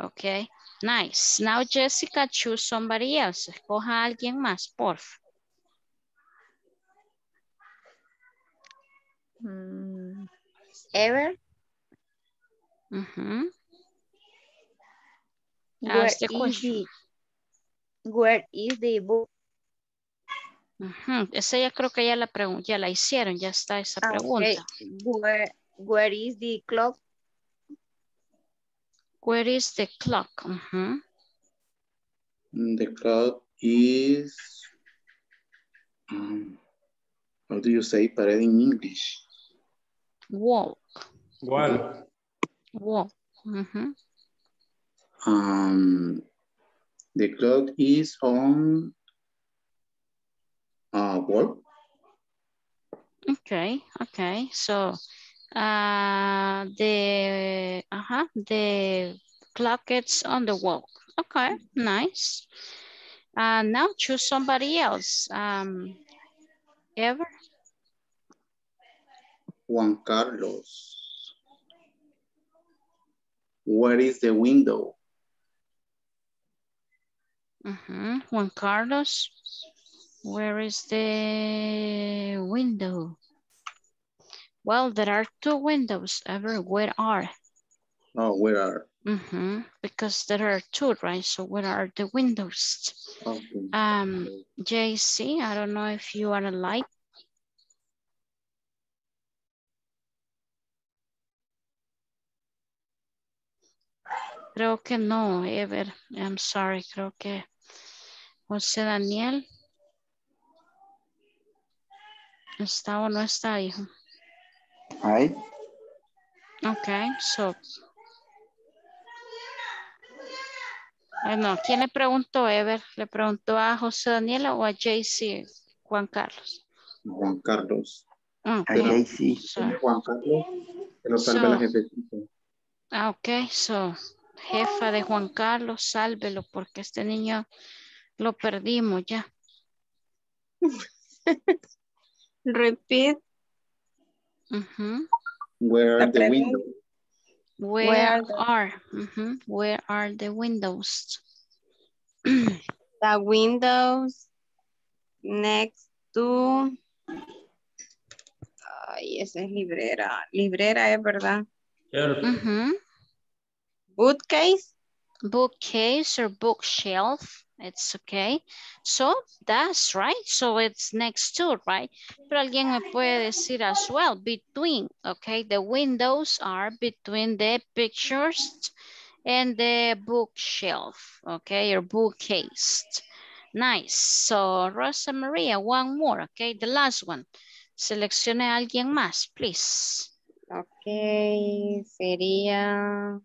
Okay, nice. Now, Jessica, choose somebody else. Escoja a alguien más, porfa. Ever? Mm-hmm. Ask the question. Where is the book? Uh-huh. Esa ya creo que ya la hicieron, ya está esa pregunta. Okay. Where is the clock? Where is the clock? Uh-huh. The clock is, how do you say parade in English? Walk. Walk. Walk. Uh-huh. The clock is on wall. Okay, okay. So the clock is on the wall. Okay, nice. Now choose somebody else. Ever? Juan Carlos. Where is the window? Uh-huh. Juan Carlos, where is the window? Well, there are two windows. Ever, where are? Oh, where are? Uh-huh. Because there are two, right? So where are the windows? Okay. JC, I don't know if you are alive. Creo que no, Ever. I'm sorry, creo que José Daniel está o no está, hijo. Ay. Okay, so. No, ¿quién le preguntó, Ever? ¿Le preguntó a José Daniel o a JC? Juan Carlos. Juan Carlos. Okay. A JC. So. Juan Carlos, que lo salve la jefecita. Ah, ok, so. Jefa de Juan Carlos, sálvelo porque este niño lo perdimos ya. Repeat. Uh-huh. Where are the windows? Where are the windows? The windows next to. Ay, esa es librera. Librera es verdad. Claro. Uh-huh. Bookcase? Bookcase or bookshelf. It's okay. So that's right. So it's next to, right? Pero alguien me puede decir as well, between, okay? The windows are between the pictures and the bookshelf, okay? Or bookcase. Nice. So Rosa Maria, one more, okay? The last one. Seleccione a alguien más, please. Okay, sería...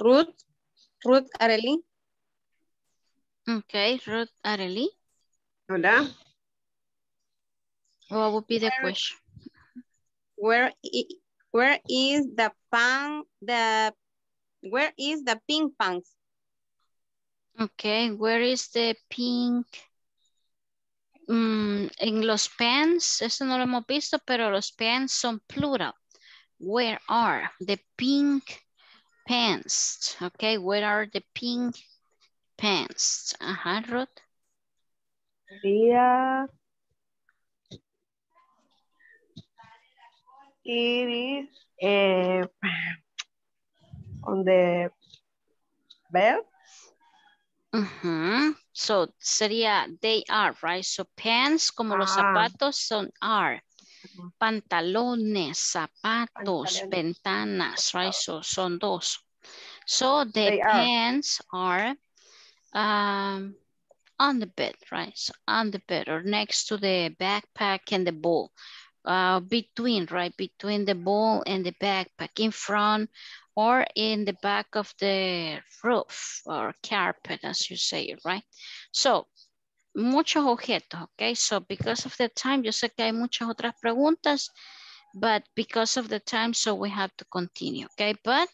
Ruth Arely. Okay, Ruth Arely. Hola. What would be the question? Where is the pink pants? Okay, where is the pink? En los pants, eso no lo hemos visto, pero los pants son plural. Where are the pink pants? Okay, where are the pink pants? Ajá, Ruth. Yeah. It is on the bed. Uh-huh. So sería they are, right? So pants como los zapatos son are. Pantalones, zapatos, pantalones, ventanas, right? So son dos. So the pants are on the bed, right? So on the bed or next to the backpack and the ball. Between, right? Between the ball and the backpack, in front or in the back of the roof or carpet, as you say, right? So muchos objetos, okay? So because of the time, yo sé que hay muchas otras preguntas, but because of the time, so we have to continue, okay? But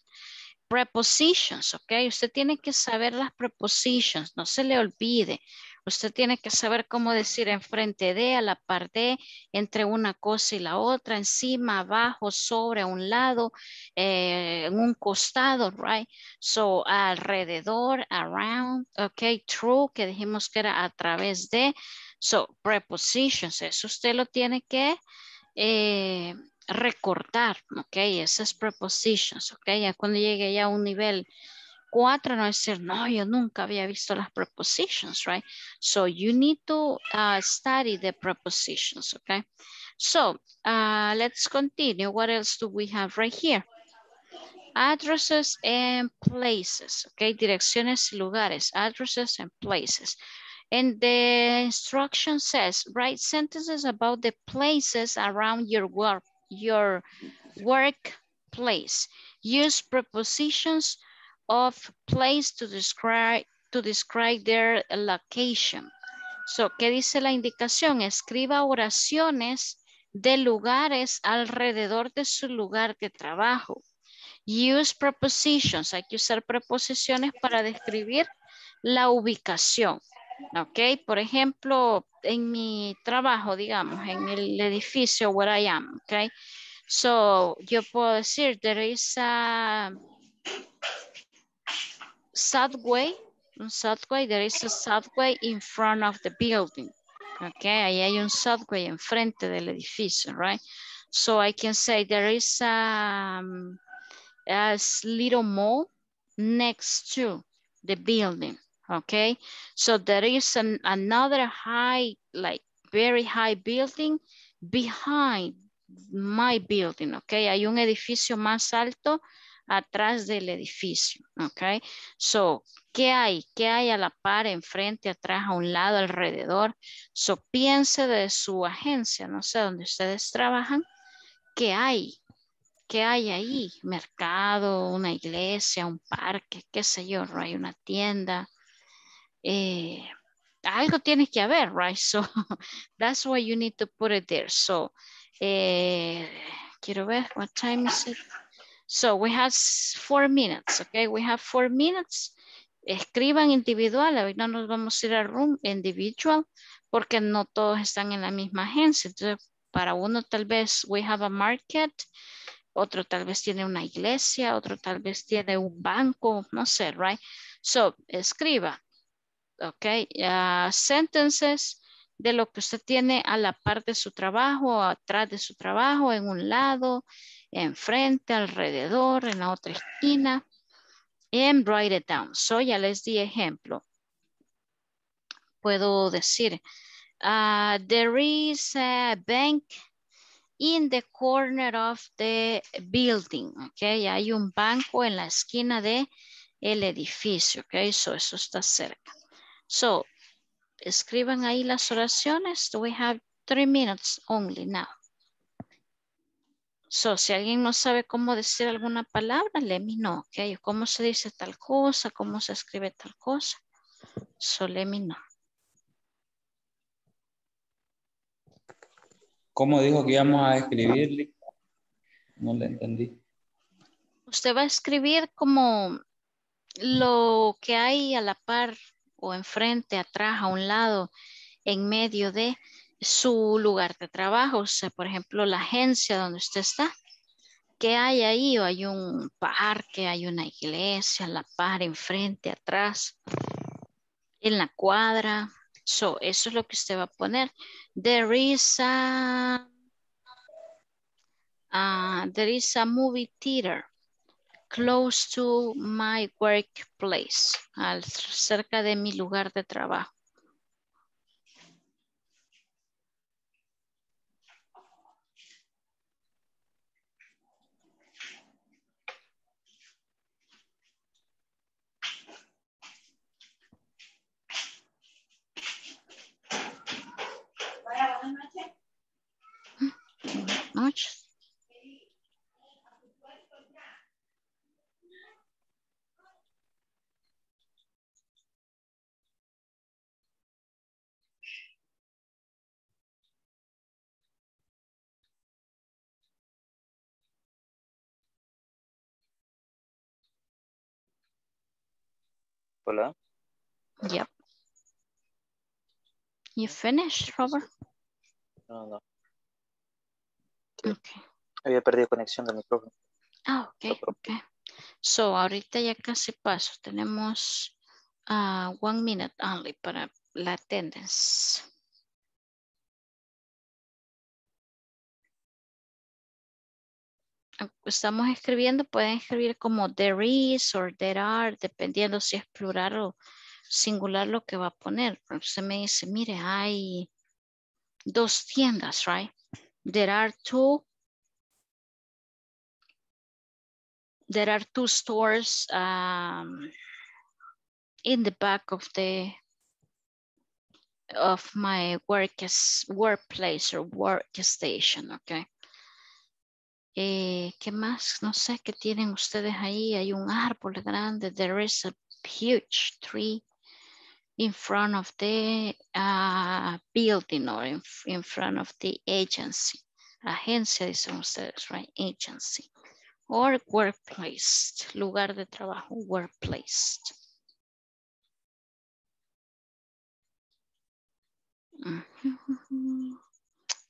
prepositions, okay? Usted tiene que saber las prepositions, no se le olvide. Usted tiene que saber cómo decir enfrente de, a la par de, entre una cosa y la otra, encima, abajo, sobre, a un lado, en un costado, right? So, alrededor, around, okay, through, que dijimos que era a través de. So, prepositions, eso usted lo tiene que recordar, ok, esas prepositions, ok, ya cuando llegue ya a un nivel 4 no es decir, no, yo nunca había visto las prepositions, right? So, you need to study the prepositions, okay? So, let's continue. What else do we have right here? Addresses and places, okay? Direcciones y lugares, addresses and places. And the instruction says, write sentences about the places around your workplace. Use prepositions of place to describe their location. So, ¿qué dice la indicación? Escriba oraciones de lugares alrededor de su lugar de trabajo. Use prepositions. Hay que usar preposiciones para describir la ubicación. Ok, por ejemplo, en mi trabajo, digamos, en el edificio where I am, ok. So, yo puedo decir, there is a subway, there is a subway in front of the building. Ok, ahí hay un subway enfrente del edificio, right? So, I can say, there is a little mall next to the building. Okay, so there is another high, like very high building behind my building, okay? Hay un edificio más alto atrás del edificio, okay? So, ¿qué hay? ¿Qué hay a la par, enfrente, atrás, a un lado, alrededor? So, piense de su agencia, no sé, donde ustedes trabajan, ¿qué hay? ¿Qué hay ahí? Mercado, una iglesia, un parque, qué sé yo, hay una tienda. Algo tiene que haber, right? So, that's why you need to put it there. So, quiero ver, what time is it? So, we have 4 minutes, okay? We have 4 minutes. Escriban individual, ahorita nos vamos a ir al room individual, porque no todos están en la misma agencia. Entonces, para uno tal vez we have a market, otro tal vez tiene una iglesia, otro tal vez tiene un banco, no sé, right? So, escriba. Ok, sentences de lo que usted tiene a la par de su trabajo, atrás de su trabajo, en un lado, enfrente, alrededor, en la otra esquina. And write it down. So ya les di ejemplo. Puedo decir, there is a bank in the corner of the building. Ok, hay un banco en la esquina de el edificio. Ok, so eso está cerca. So, escriban ahí las oraciones. We have 3 minutes only now. So, si alguien no sabe cómo decir alguna palabra, let me know, okay? Cómo se dice tal cosa, cómo se escribe tal cosa. So, let me know. ¿Cómo dijo que íbamos a escribirle? No le entendí. Usted va a escribir como lo que hay a la par, o enfrente, atrás, a un lado, en medio de su lugar de trabajo. O sea, por ejemplo, la agencia donde usted está. ¿Qué hay ahí? O hay un parque, hay una iglesia, la par, enfrente, atrás, en la cuadra. So, eso es lo que usted va a poner. There is a movie theater close to my workplace, cerca de mi lugar de trabajo. Buenas noches. Hola. Yep. You finished, Robert? No, no. Okay. Había perdido conexión del micrófono. Ah, ok, okay. So, ahorita ya casi paso. Tenemos 1 minute only para la attendance. estamos escribiendo, pueden escribir como there is o there are, dependiendo si es plural o singular lo que va a poner. Usted me dice, mire, hay dos tiendas, right? There are two stores in the back of my workplace or workstation, okay? ¿Qué más? No sé qué tienen ustedes ahí. Hay un árbol grande. There is a huge tree in front of the building or in front of the agency. Agencia, dicen ustedes, right? Agency. Or workplace. Lugar de trabajo, workplace. Mm-hmm.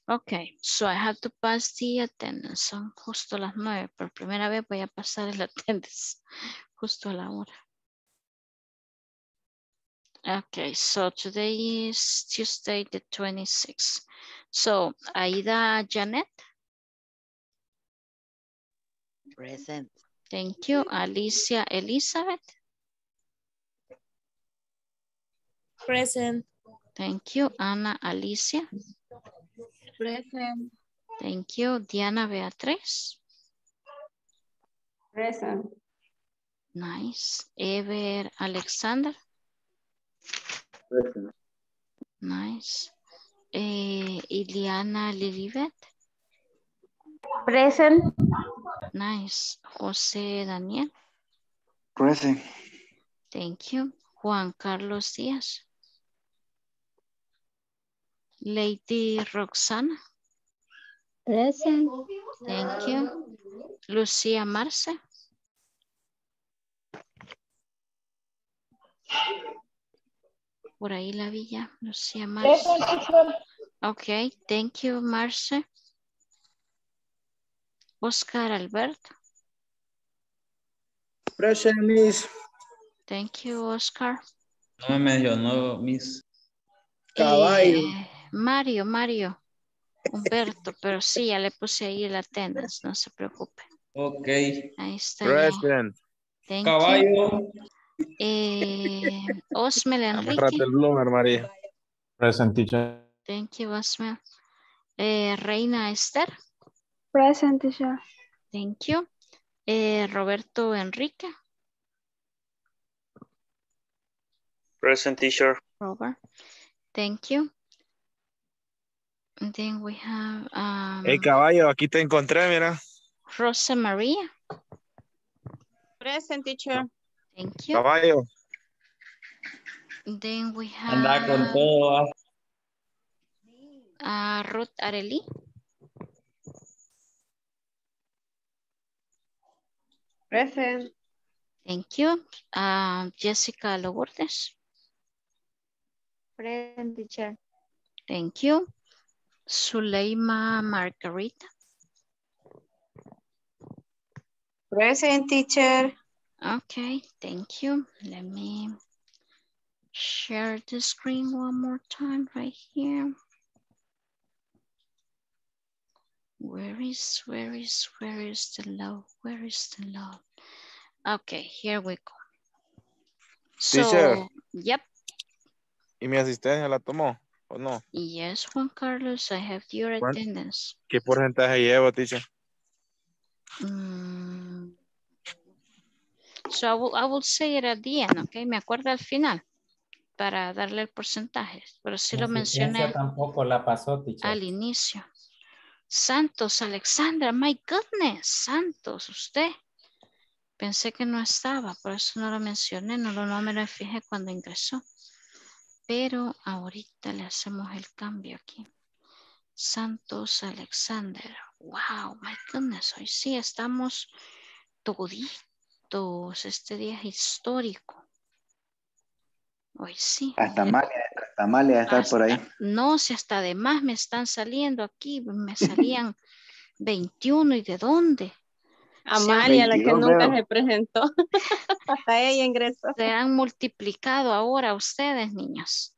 Okay, so I have to pass the attendance. Son justo las 9. Por primera vez voy a pasar el attendance justo a la hora. Okay, so today is Tuesday the 26th. So, Aida Janet. Present. Thank you. Alicia Elizabeth. Present. Thank you. Ana Alicia. Present. Thank you. Diana Beatriz. Present. Nice. Ever Alexander. Present. Nice. Iliana Lilibet. Present. Nice. José Daniel. Present. Thank you. Juan Carlos Díaz. Lady Roxana. Present. Thank you. Lucía Marcela. Por ahí la vi ya. Lucía Marcela. Okay, thank you, Marcela. Oscar Alberto. Present, Miss. Thank you, Oscar. No me mencionó, Miss. Caballo. Mario Humberto, pero sí, ya le puse ahí la attendance, no se preocupe. Ok. Ahí está. Present. Caballo. Osmel Enrique. María. Present, teacher. Thank you, Osmel. Reina Esther. Present, teacher. Thank you. Roberto Enrique. Present, teacher. Robert. Thank you. And then we have... hey, Caballo, aquí te encontré, mira. Rosa María. Present, teacher. Thank you. Caballo. And then we have... Anda con todo. Ruth Arely. Present. Thank you. Jessica Lourdes. Present, teacher. Thank you. Suleima Margarita. Present, teacher. Okay, thank you. Let me share the screen one more time right here. Where is the love? Where is the love? Okay, here we go. So, teacher. Yep. ¿Y mi asistencia la tomó o no? Yes, Juan Carlos, I have your attendance. ¿Qué porcentaje llevo, teacher? So I will say it at the end, okay? Me acuerdo al final para darle el porcentaje, pero sí lo mencioné. Tampoco la pasó, teacher. Al inicio. Santos Alexander, my goodness, Santos, usted. Pensé que no estaba, por eso no lo mencioné, no me lo fijé cuando ingresó. Pero ahorita le hacemos el cambio aquí. Santos Alexander. Wow, my goodness. Hoy sí estamos toditos. Este día es histórico. Hoy sí. Hasta Malia está por ahí. No, si hasta de más me están saliendo aquí. Me salían 21. ¿Y de dónde? Amalia, la que nunca se presentó. Hasta ella ingresó. Se han multiplicado ahora ustedes, niños.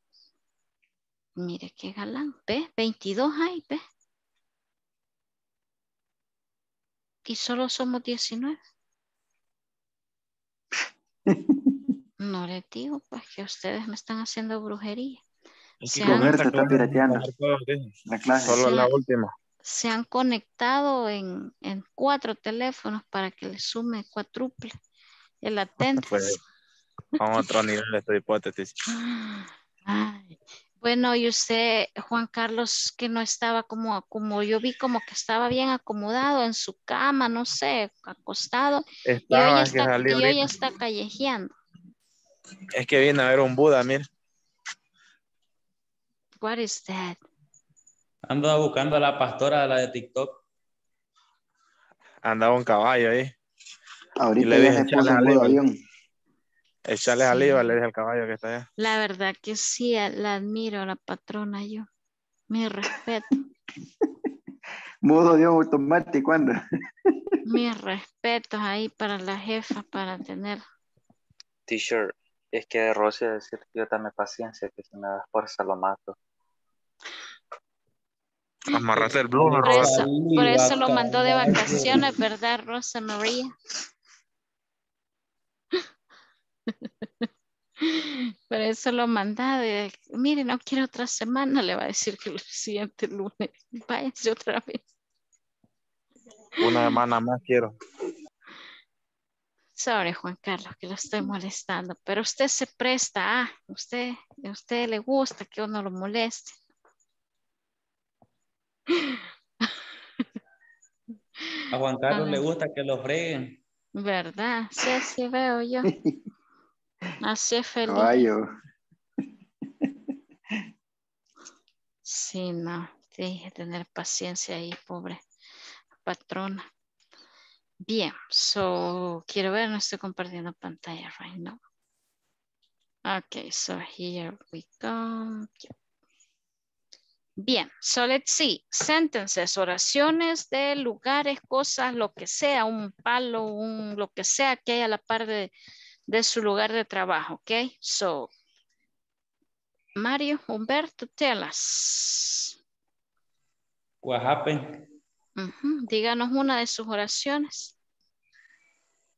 Mire qué galán. ¿Ves? 22 hay, ¿ves? Y solo somos 19. No les digo, pues, que ustedes me están haciendo brujería. Roberto está pirateando la clase. Solo la última. Se han conectado en 4 teléfonos para que le sume cuádruple el atento. Pues, a otro nivel de esta hipótesis. Ay. Bueno, y usted, Juan Carlos, que no estaba como yo vi, como que estaba bien acomodado en su cama, no sé, acostado. Estaba, y hoy está callejeando. Es que viene a ver un Buda, mira. What is that? Andaba buscando a la pastora, la de TikTok. Andaba un caballo ahí. Ahorita le dije, echarle aliva, le dije al caballo que está allá. La verdad que sí, la admiro a la patrona yo. Mi respeto. Modo de automático, anda. Mis respetos ahí para la jefa, para tener. Teacher, es que Rosy decir que yo también paciencia, que si me das fuerza lo mato. Amarraste el blog, Rosa. Por eso lo mandó de vacaciones, ¿verdad, Rosa María? Por eso lo manda de, mire, no quiero otra semana, le va a decir que el siguiente lunes. Váyanse otra vez. Una semana más quiero. Sorry, Juan Carlos, que lo estoy molestando, pero usted se presta, a usted le gusta que uno lo moleste. A Juan Carlos le gusta que lo freguen. ¿Verdad? Sí, así veo yo. Así es feliz. Caballo. Sí, no, dije tener paciencia ahí, pobre patrona. Bien, so, quiero ver, no estoy compartiendo pantalla right now. Ok, so here we go. Bien, so let's see. Sentences, oraciones de lugares, cosas, lo que sea, un palo, lo que sea que hay a la par de su lugar de trabajo, ok? So, Mario Humberto, tell us. What happened? Díganos una de sus oraciones.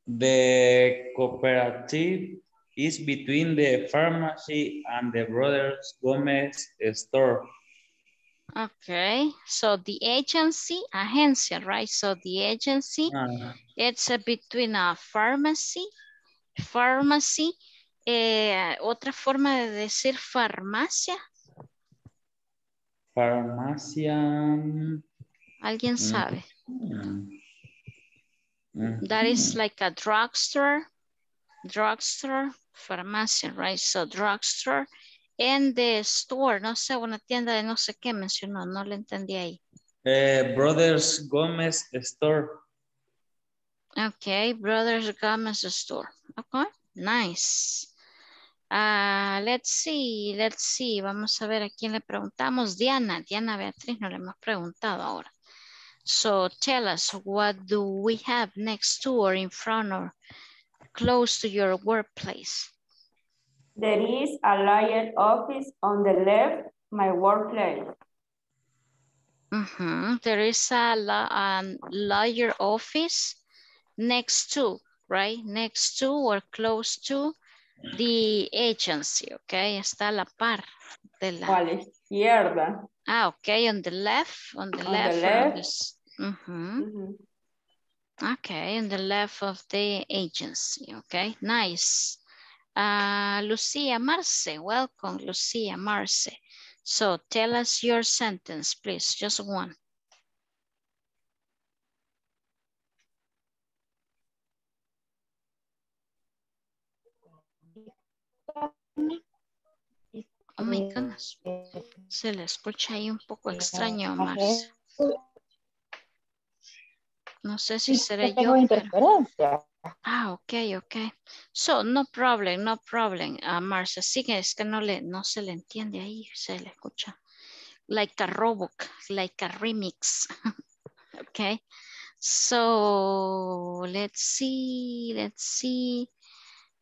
The cooperative is between the pharmacy and the Brothers Gomez store. Okay, so the agencia, right? So the agency, it's between a pharmacy, otra forma de decir farmacia. Farmacia. ¿Alguien sabe? That is like a drugstore, farmacia, right? So drugstore. En the store, no sé, una tienda de no sé qué mencionó, no le entendí ahí. Brothers Gomez Store. Ok, Brothers Gomez Store. Ok, nice. Let's see. Vamos a ver a quién le preguntamos. Diana Beatriz, no le hemos preguntado ahora. So, tell us, what do we have next to or in front or close to your workplace? There is a layered office on the left, my workplace. There is a layered office next to, right? Next to or close to the agency, okay? Está a la par de la... A la izquierda. Ah, okay, on the left. Okay, on the left of the agency, okay? Nice. Lucía Marce, welcome, Lucía Marce. So, tell us your sentence, please, just one. Oh, my goodness. Se le escucha ahí un poco extraño, Marce. No sé si seré yo, pero... Ah, ok. So, no problem. Marcia, sí que es que no se le entiende ahí, se le escucha. Like a robot, like a remix. Ok. So, let's see.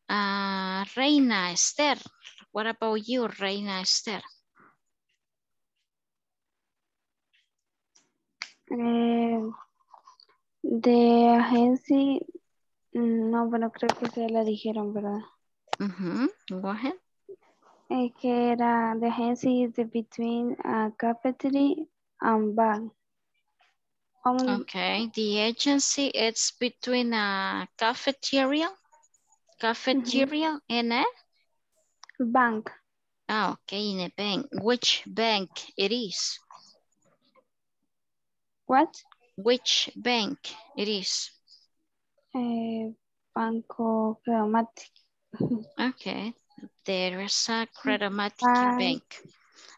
Reina Esther, what about you, Reina Esther? De agencia, no, bueno, creo que se la dijeron, ¿verdad? Go ahead. Que era the agency is between a cafeteria and bar. Okay, the agency is between a cafeteria and a bank. Ah, okay, in a bank. Which bank it is? What? Which bank it is? Banco Credomatic. Okay, there is a Credomatic bank.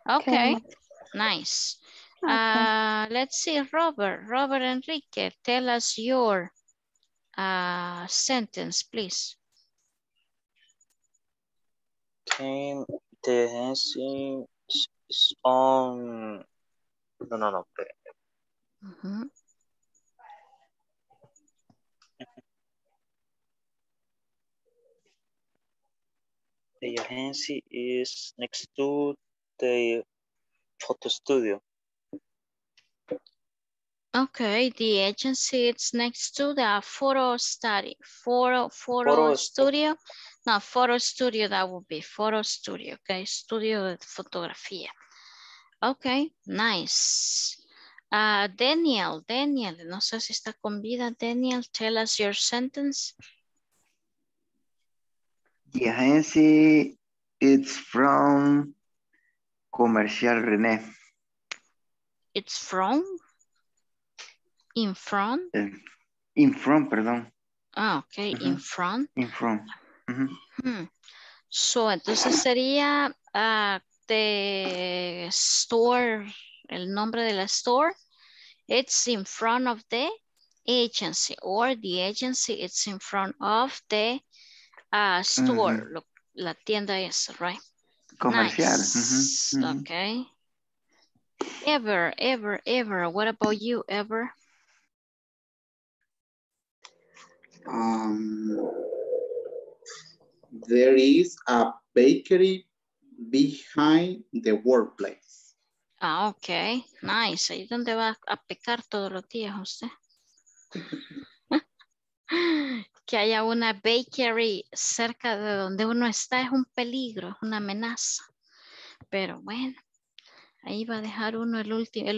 Okay, nice. Okay. Let's see, Robert Enrique, tell us your sentence, please. The agency is on... No. The agency is next to the photo studio. Okay, the agency is next to the photo studio, that would be photo studio, okay, studio de fotografía. Okay, nice. Daniel, no sé si está con vida. Daniel, tell us your sentence. The agency is from Comercial René. It's from? In front? In front, perdón. Ah, okay, in front. In front. So, entonces sería the store, el nombre de la store. It's in front of the agency, or the agency it's in front of the store. La tienda es, right? Comercial. Nice. Okay. Ever. What about you, Ever? There is a bakery behind the workplace. Ah, okay. Nice. ¿Y dónde va a pecar todos los días usted? Que haya una bakery cerca de donde uno está es un peligro, es una amenaza. Pero bueno, ahí va a dejar uno el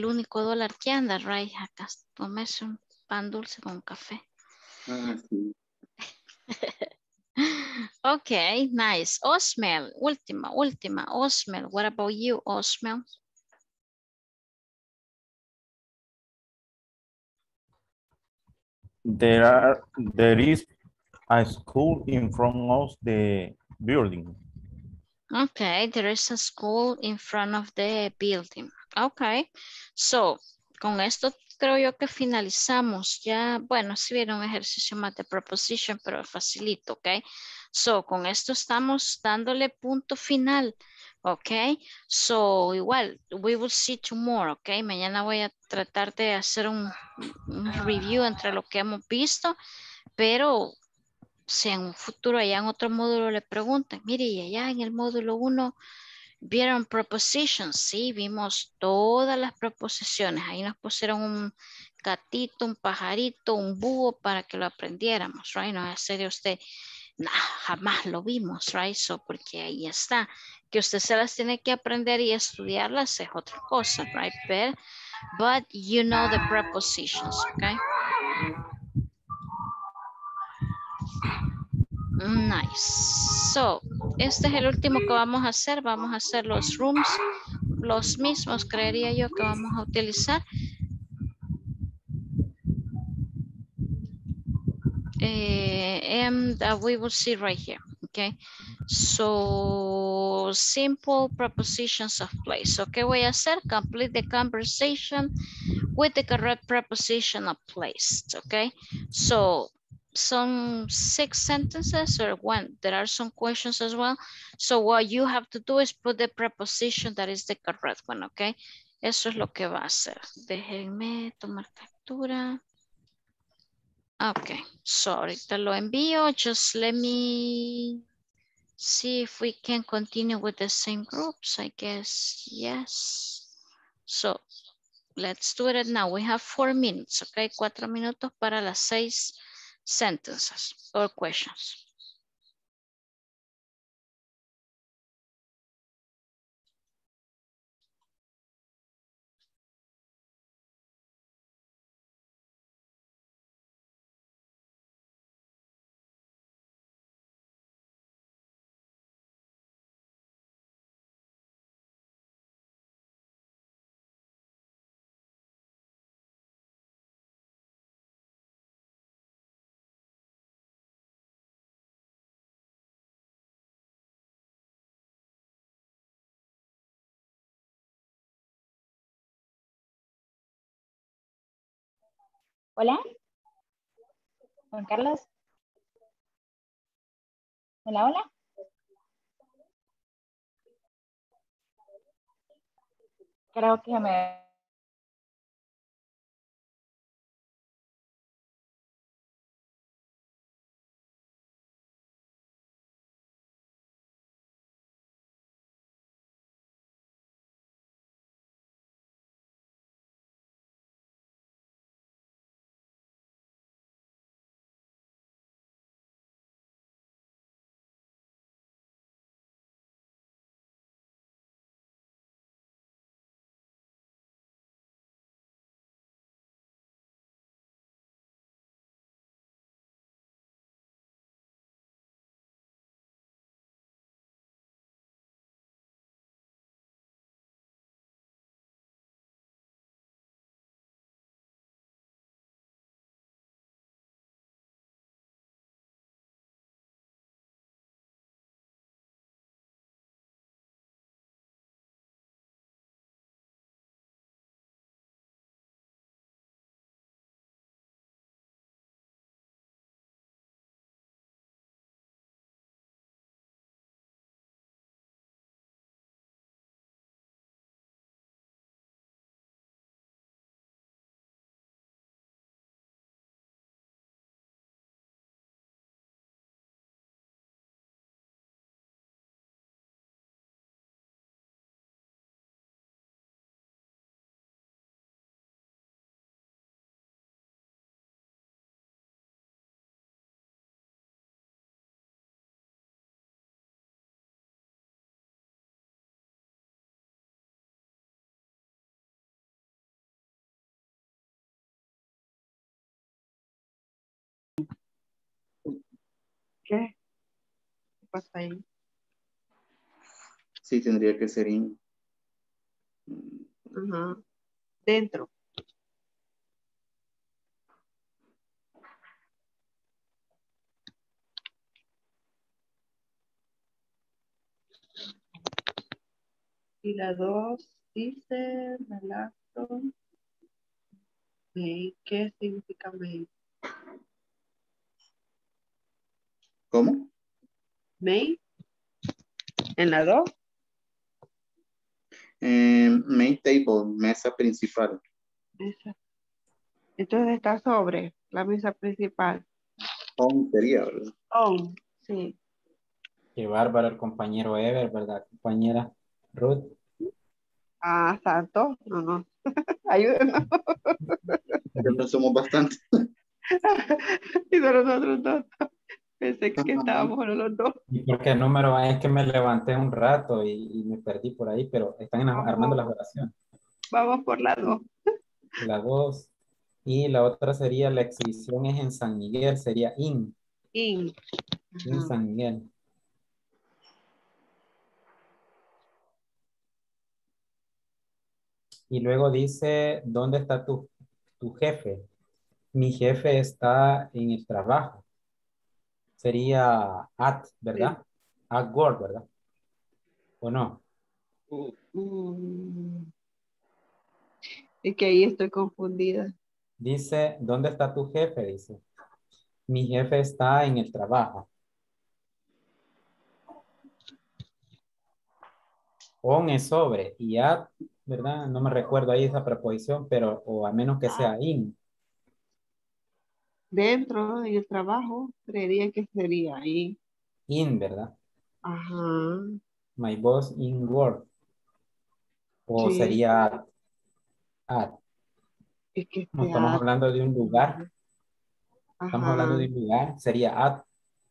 único dólar que anda, right? Acá tomarse un pan dulce con café. Okay, nice. Osmel, última. Osmel, what about you, Osmel? There is a school in front of the building. Okay, there is a school in front of the building. Okay, so con esto creo yo que finalizamos ya. Bueno, si viene un ejercicio más de proposition, pero facilito, ok. So, con esto estamos dándole punto final, ok. So, igual, we will see tomorrow, ok. Mañana voy a tratar de hacer un review entre lo que hemos visto, pero si en un futuro allá en otro módulo le preguntan, mire, y allá en el módulo 1, ¿vieron propositions? Sí, vimos todas las proposiciones. Ahí nos pusieron un gatito, un pajarito, un búho para que lo aprendiéramos, right? No es serio usted, nah, jamás lo vimos, right? So, porque ahí está. Que usted se las tiene que aprender y estudiarlas es otra cosa, right? But you know the propositions, okay? Nice. So, este es el último que vamos a hacer. Vamos a hacer los rooms, los mismos, creería yo, que vamos a utilizar. And we will see right here, okay? So, simple propositions of place. So, ¿qué voy a hacer? Complete the conversation with the correct preposition of place, okay? So, some 6 sentences or 1. There are some questions as well. So what you have to do is put the preposition that is the correct one, okay? Eso es lo que va a hacer. Déjenme tomar captura. Okay, so ahorita lo envío. Just let me see if we can continue with the same groups. I guess, yes. So Let's do it now. We have 4 minutes, okay? 4 minutos para las 6 sentences or questions. Hola, Juan Carlos. Hola, hola. Creo que me... ¿Qué? ¿Qué pasa ahí? Sí, tendría que ser in. Uh-huh. Dentro. Y la 2 dice melastro. ¿Qué significa melastro? ¿Cómo? May. ¿En la 2? Main table, mesa principal. Mesa. Entonces está sobre la mesa principal. On sería, ¿verdad? On, sí. Qué bárbaro el compañero Ever, ¿verdad, compañera Ruth? Ah, Santos, no, no. Ayúdenos. Nosotros somos bastantes. Y nosotros dos. Pensé que estábamos los dos. Y porque el número es que me levanté un rato y me perdí por ahí, pero están armando las oraciones. Vamos por la 2. La 2. Y la otra sería, la exhibición es en San Miguel, sería in. In. In. Ajá. San Miguel. Y luego dice, ¿dónde está tu jefe? Mi jefe está en el trabajo. Sería at, ¿verdad? Sí. At work, ¿verdad? ¿O no? Es que ahí estoy confundida. Dice, ¿dónde está tu jefe? Dice, mi jefe está en el trabajo. On es sobre y at, ¿verdad? No me recuerdo ahí esa preposición, pero o a menos que sea in. Dentro del trabajo, creería que sería ahí. In, ¿verdad? Ajá. My boss in work. O sí. Sería at. Es que no estamos hablando de un lugar. Ajá. Estamos hablando de un lugar. Sería at,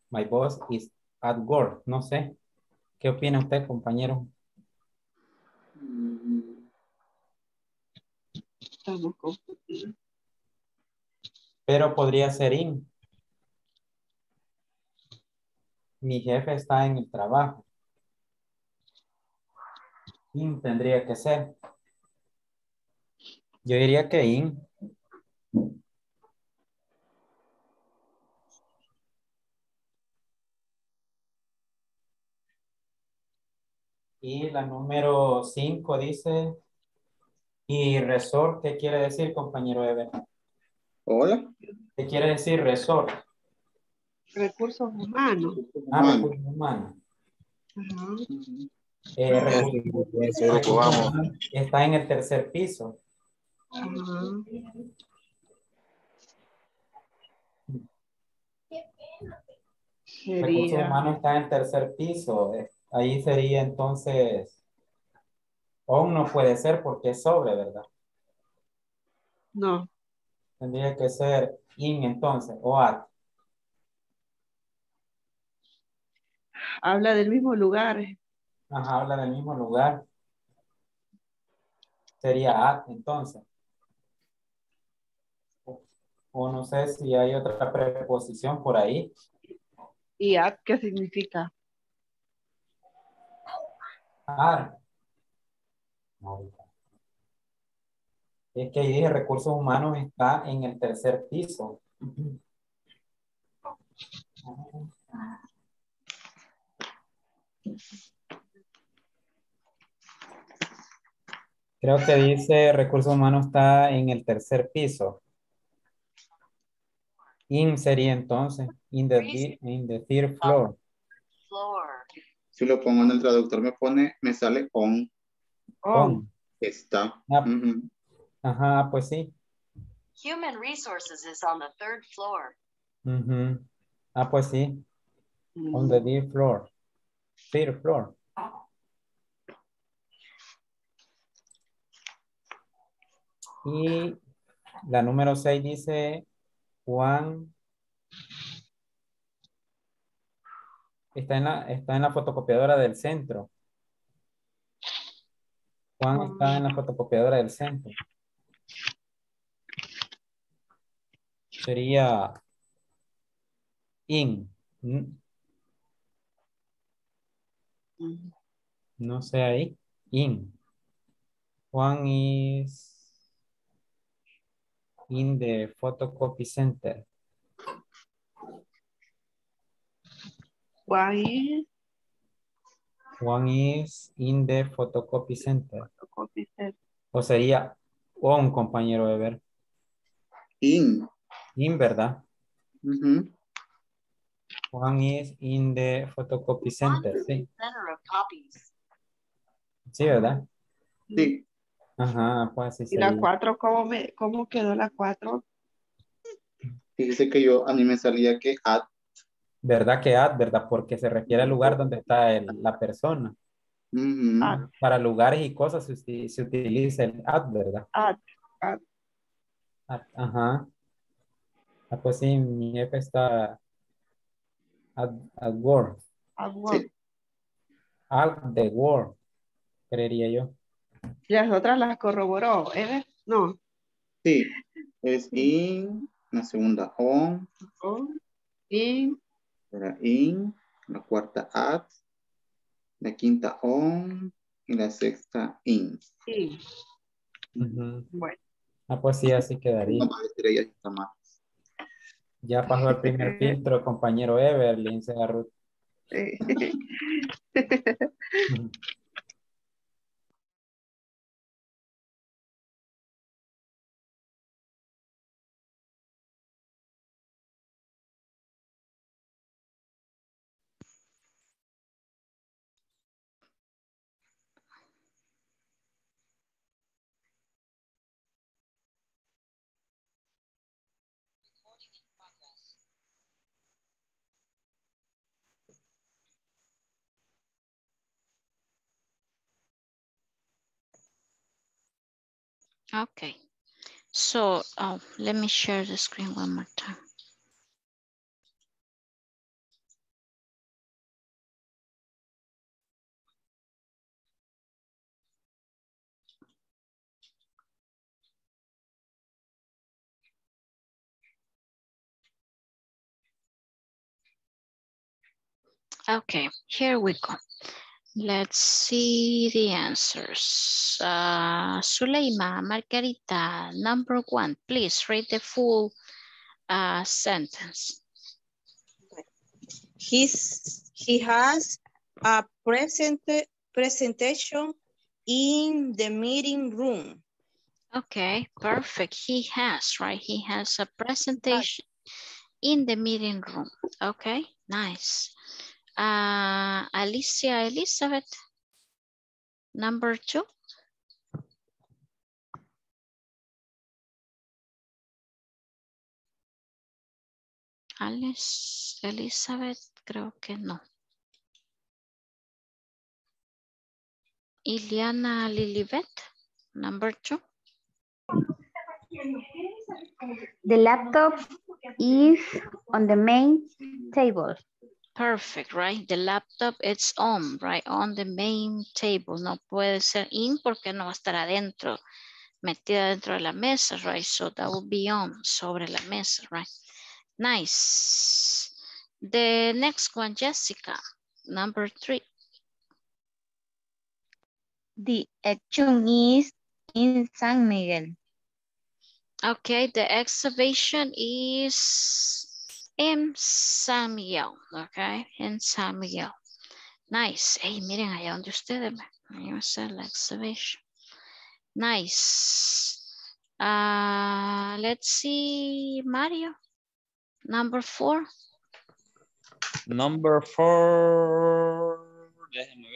my boss is at work. No sé. ¿Qué opina usted, compañero? Estamos confundidos. Pero podría ser in. Mi jefe está en el trabajo. In tendría que ser. Yo diría que in. Y la número 5 dice, ¿y resort qué quiere decir, compañero Eber? Hola. ¿Qué quiere decir resort? Recursos humanos. Ah, recursos humanos. Ajá. Recursos humanos. Está en el tercer piso. Ajá. Recursos humanos está en el tercer piso. Ahí sería entonces, aún no puede ser porque es sobre, ¿verdad? No. Tendría que ser in entonces, o at. Habla del mismo lugar. Ajá, habla del mismo lugar. Sería at entonces. O no sé si hay otra preposición por ahí. ¿Y at qué significa? At. No. Es que ahí dije recursos humanos está en el tercer piso. Creo que dice recursos humanos está en el tercer piso. In sería entonces in the third floor. Si lo pongo en el traductor me sale on. On. Está. Uh-huh. Ajá, pues sí. Human resources is on the third floor. Uh-huh. Ah, pues sí. Uh-huh. On the third floor. Third floor. Y la número 6 dice Juan. Está en la fotocopiadora del centro. Juan está en la fotocopiadora del centro. Sería in. No sé ahí. In. Juan is in the photocopy center. Juan is in the photocopy center. O sería on, compañero Eber. In. In, ¿verdad? Uh-huh. Juan is in the photocopy center, sí. Sí, ¿verdad? Sí. Ajá, pues sí. ¿Y la 4 cómo quedó la 4? Fíjese que yo, a mí me salía que at. ¿Verdad que at, verdad? Porque se refiere al lugar donde está la persona. Uh-huh. At. Para lugares y cosas se utiliza el at, ¿verdad? At. Ajá. Ah, pues sí, mi jefe está at work. At work. Sí. At the work, creería yo. Las otras las corroboró, ¿eh? No. Sí, es in, la segunda on. In. Era in, la cuarta at, la quinta on y la sexta in. Sí. Uh-huh. Bueno. Ah, pues sí, así quedaría. Ya pasó el primer filtro, compañero Everly, se agarró. Okay, So let me share the screen one more time. Okay, here we go. Let's see the answers. Suleima Margarita, number one, please read the full sentence. He has a presentation in the meeting room. Okay, perfect. He has, right? He has a presentation in the meeting room. Okay, nice. Alicia Elizabeth, number two. Alice Elizabeth, creo que no. Iliana Lilibet, number two. The laptop is on the main table. Perfect, right? The laptop, it's on, right? On the main table. No puede ser in porque no va a estar adentro, metida dentro de la mesa, right? So that will be on, sobre la mesa, right? Nice. The next one, Jessica, number three. The action is in San Miguel. Okay, the exhibition is in San Miguel, okay, en San Miguel. Nice. Hey, miren allá donde ustedes van a hacer la exhibition. Nice. Let's see, Mario, number four. Number four. Déjenme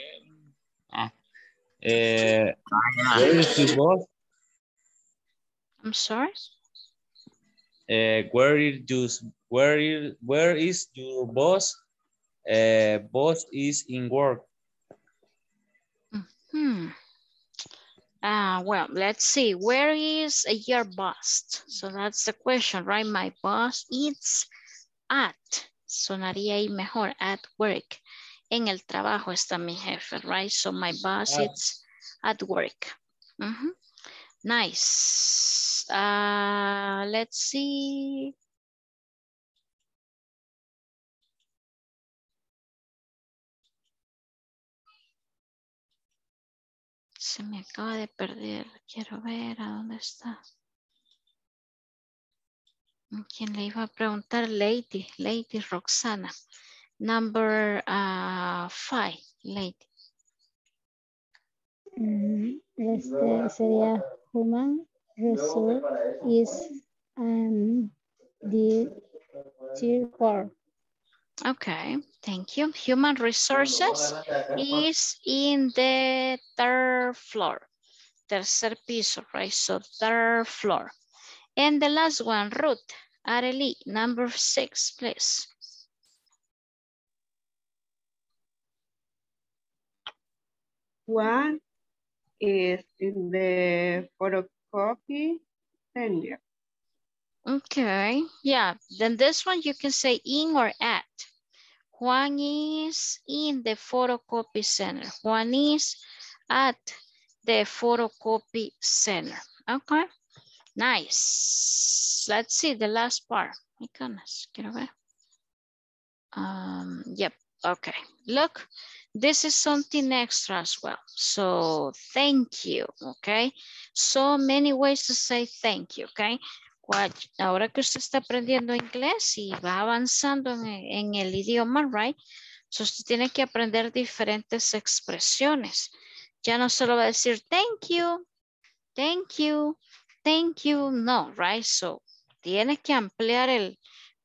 ver. Where is the boss? I'm sorry. Where is your boss? Boss is in work. Mm-hmm. Well, let's see. Where is your boss? So that's the question, right? My boss is at. Sonaría ahí mejor, at work. En el trabajo está mi jefe, right? So my boss is at work. Mm-hmm. Nice. Let's see. Se me acaba de perder. Quiero ver a dónde está. ¿A quién le iba a preguntar? Lady Roxana. Number five, Lady. Este sería human resource is the tier 4. Okay, thank you. Human resources is in the third floor. Tercer piso, right? So third floor. And the last one, Ruth Arely, number 6, please. One is in the photocopy center. Okay, yeah, then this one you can say in or at. Juan is in the photocopy center. Juan is at the photocopy center. Okay, nice. Let's see the last part. My goodness, quiero ver. Yep, okay. Look, this is something extra as well. So thank you, okay? So many ways to say thank you, okay? Ahora que usted está aprendiendo inglés y va avanzando en el idioma, right? So usted tiene que aprender diferentes expresiones. Ya no solo va a decir thank you, thank you, thank you, no, right? So tiene que ampliar el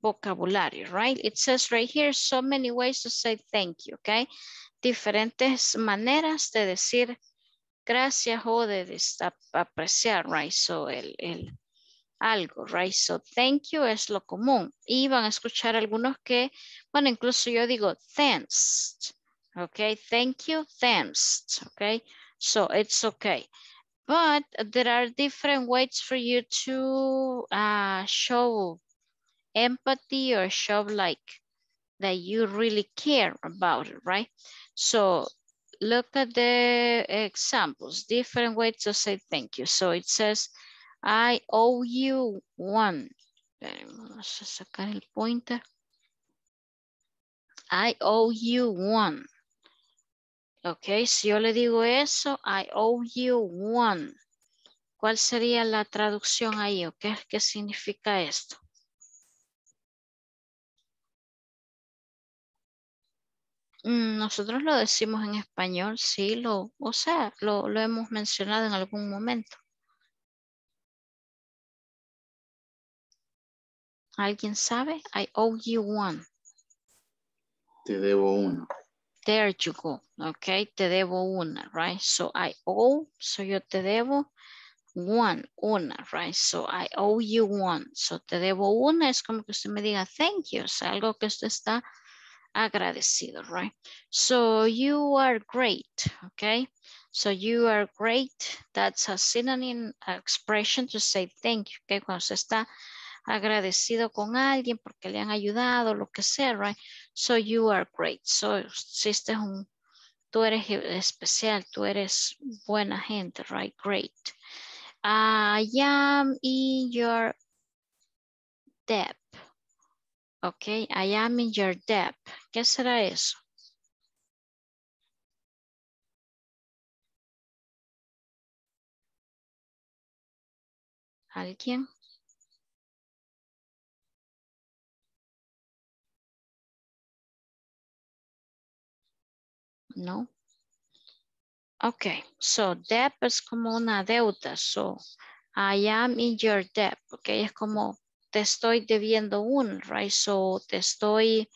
vocabulario, right? It says right here, so many ways to say thank you, okay? Diferentes maneras de decir gracias o de apreciar, right? So el algo, right? So thank you es lo común. Y van a escuchar algunos que, bueno, incluso yo digo thanks, okay? Thank you, thanks, okay? So it's okay. But there are different ways for you to show empathy or show like that you really care about it, right? So look at the examples, different ways to say thank you. So it says, I owe you one. Vamos a sacar el pointer. I owe you one. Ok, si yo le digo eso, I owe you one. ¿Cuál sería la traducción ahí? Okay? ¿Qué significa esto? Nosotros lo decimos en español, sí, lo hemos mencionado en algún momento. ¿Alguien sabe? I owe you one. Te debo uno. There you go. Okay, te debo una, right? So I owe, so yo te debo one, una, right? So I owe you one. So te debo una es como que usted me diga thank you, o sea, algo que usted está agradecido, right? So you are great, okay? So you are great, that's a synonym expression to say thank you, okay? Cuando se está agradecido con alguien porque le han ayudado, lo que sea, right? So you are great. So existe un, tú eres especial, tú eres buena gente, right? Great. I am in your debt. Okay, I am in your debt. ¿Qué será eso? ¿Alguien? No. Okay, so debt es como una deuda. So I am in your debt. Okay, es como te estoy debiendo un, right? So te estoy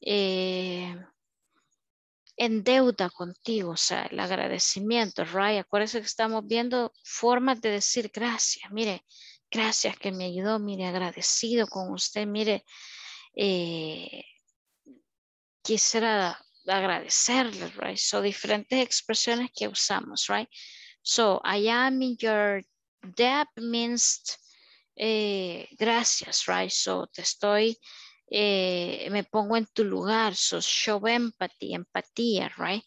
en deuda contigo. O sea, el agradecimiento, right? Acuérdense que estamos viendo formas de decir gracias. Mire, gracias que me ayudó. Mire, agradecido con usted. Mire, quisiera agradecerles, right? So diferentes expresiones que usamos, right? So I am in your debt means gracias, right? So te estoy, me pongo en tu lugar, so show empathy, empatía, right?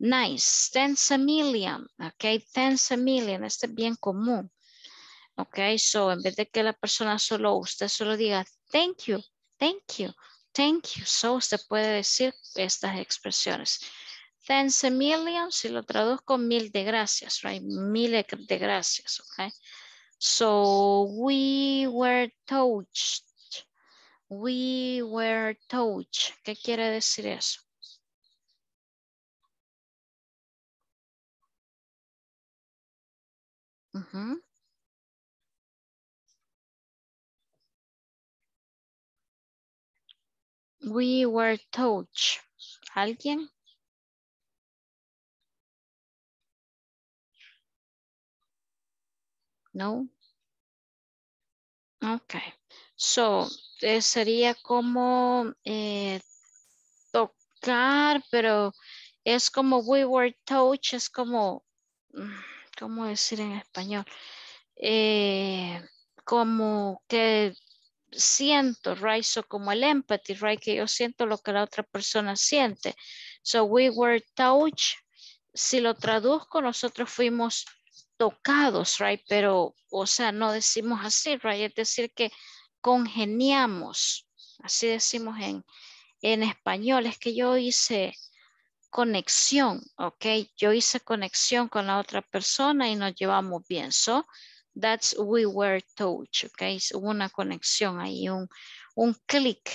Nice, thanks a million, okay? Thanks a million, este es bien común, okay? So en vez de que la persona solo, usted solo diga thank you, thank you. Thank you. So usted puede decir estas expresiones. Thanks a million, si lo traduzco, mil de gracias, right? Mil de gracias, okay? So we were touched. We were touched. ¿Qué quiere decir eso? Uh-huh. We were touched. ¿Alguien? No. Okay. So, sería como tocar, pero es como we were touched, es como, ¿cómo decir en español? Como que siento, right? So como el empathy, right? Que yo siento lo que la otra persona siente. So we were touched. Si lo traduzco, nosotros fuimos tocados, right? Pero, o sea, no decimos así, right? Es decir que congeniamos. Así decimos en español. Es que yo hice conexión, ok? Yo hice conexión con la otra persona y nos llevamos bien. So that's we were touched, okay? Hubo una conexión ahí, un click,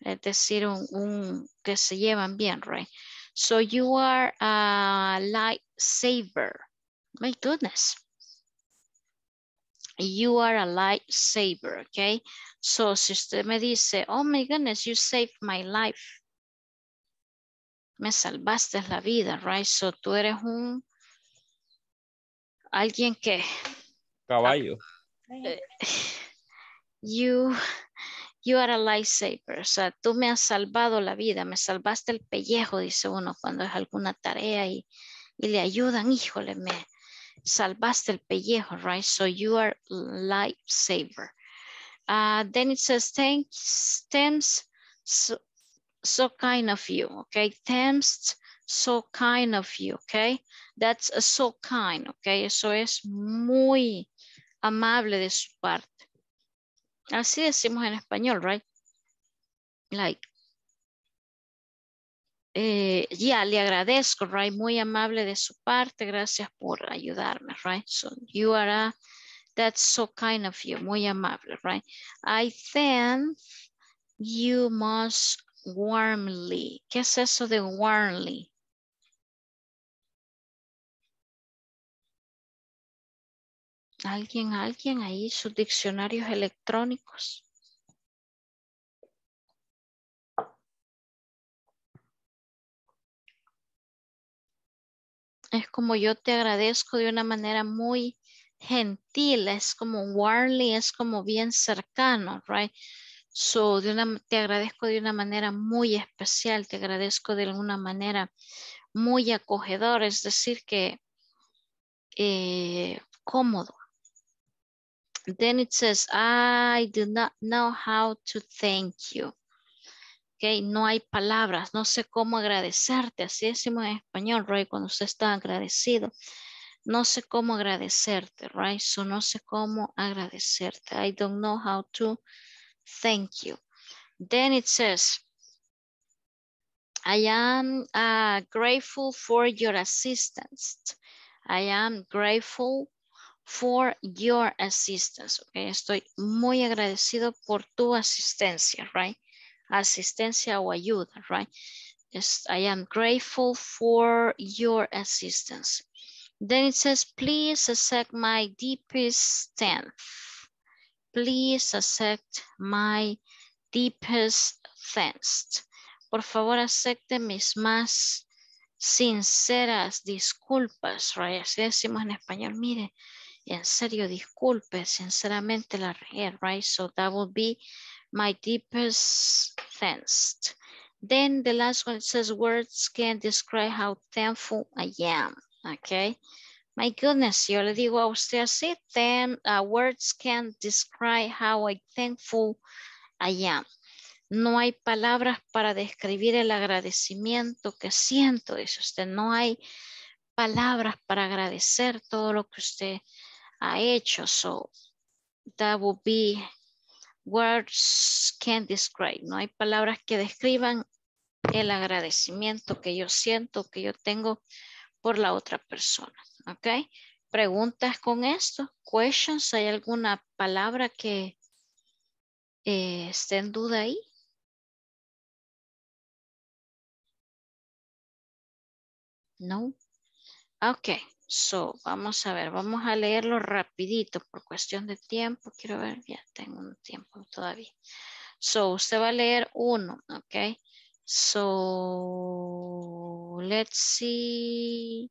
es decir, un que se llevan bien, right? So you are a lifesaver. My goodness. You are a lifesaver, okay? So si usted me dice, oh my goodness, you saved my life. Me salvaste la vida, right? So tú eres alguien que... Caballo. You are a lifesaver. O sea, tú me has salvado la vida, me salvaste el pellejo, dice uno cuando es alguna tarea y le ayudan. Híjole, salvaste el pellejo, right? So you are lifesaver. Then it says, thanks, so kind of you, okay? Thanks, so kind of you, okay? That's so kind, okay? Eso es muy amable de su parte. Así decimos en español, right? Like, yeah, le agradezco, right? Muy amable de su parte, gracias por ayudarme, right? So you are a, that's so kind of you, muy amable, right? I thank you most warmly. ¿Qué es eso de warmly? ¿Alguien ahí sus diccionarios electrónicos? Es como yo te agradezco de una manera muy gentil. Es como warmly, es como bien cercano, right? So, te agradezco de una manera muy especial. Te agradezco de alguna manera muy acogedora. Es decir que cómodo. Then it says, I do not know how to thank you. Okay, no hay palabras, no sé cómo agradecerte, así decimos en español, right? Cuando usted está agradecido, no sé cómo agradecerte, right? So no sé cómo agradecerte. I don't know how to thank you. Then it says, I am grateful for your assistance. I am grateful for your assistance. Okay, estoy muy agradecido por tu asistencia, right? Asistencia o ayuda, right? Yes, I am grateful for your assistance. Then it says, please accept my deepest thanks. Please accept my deepest thanks. Por favor, acepte mis más sinceras disculpas, right? Así decimos en español, mire, en serio, disculpe, sinceramente la regué, right? So that would be my deepest thanks. Then the last one says, words can describe how thankful I am. Okay. My goodness, yo le digo a usted así, then words can describe how thankful I am. No hay palabras para describir el agradecimiento que siento, dice usted. No hay palabras para agradecer todo lo que usted ha hecho. So that would be words can't describe. No hay palabras que describan el agradecimiento que yo siento, que yo tengo por la otra persona. ¿Ok? Preguntas con esto. Questions. ¿Hay alguna palabra que esté en duda ahí? No. Ok. So, vamos a ver, vamos a leerlo rapidito por cuestión de tiempo. Quiero ver, ya tengo un tiempo todavía. So, usted va a leer uno, ok. So, let's see.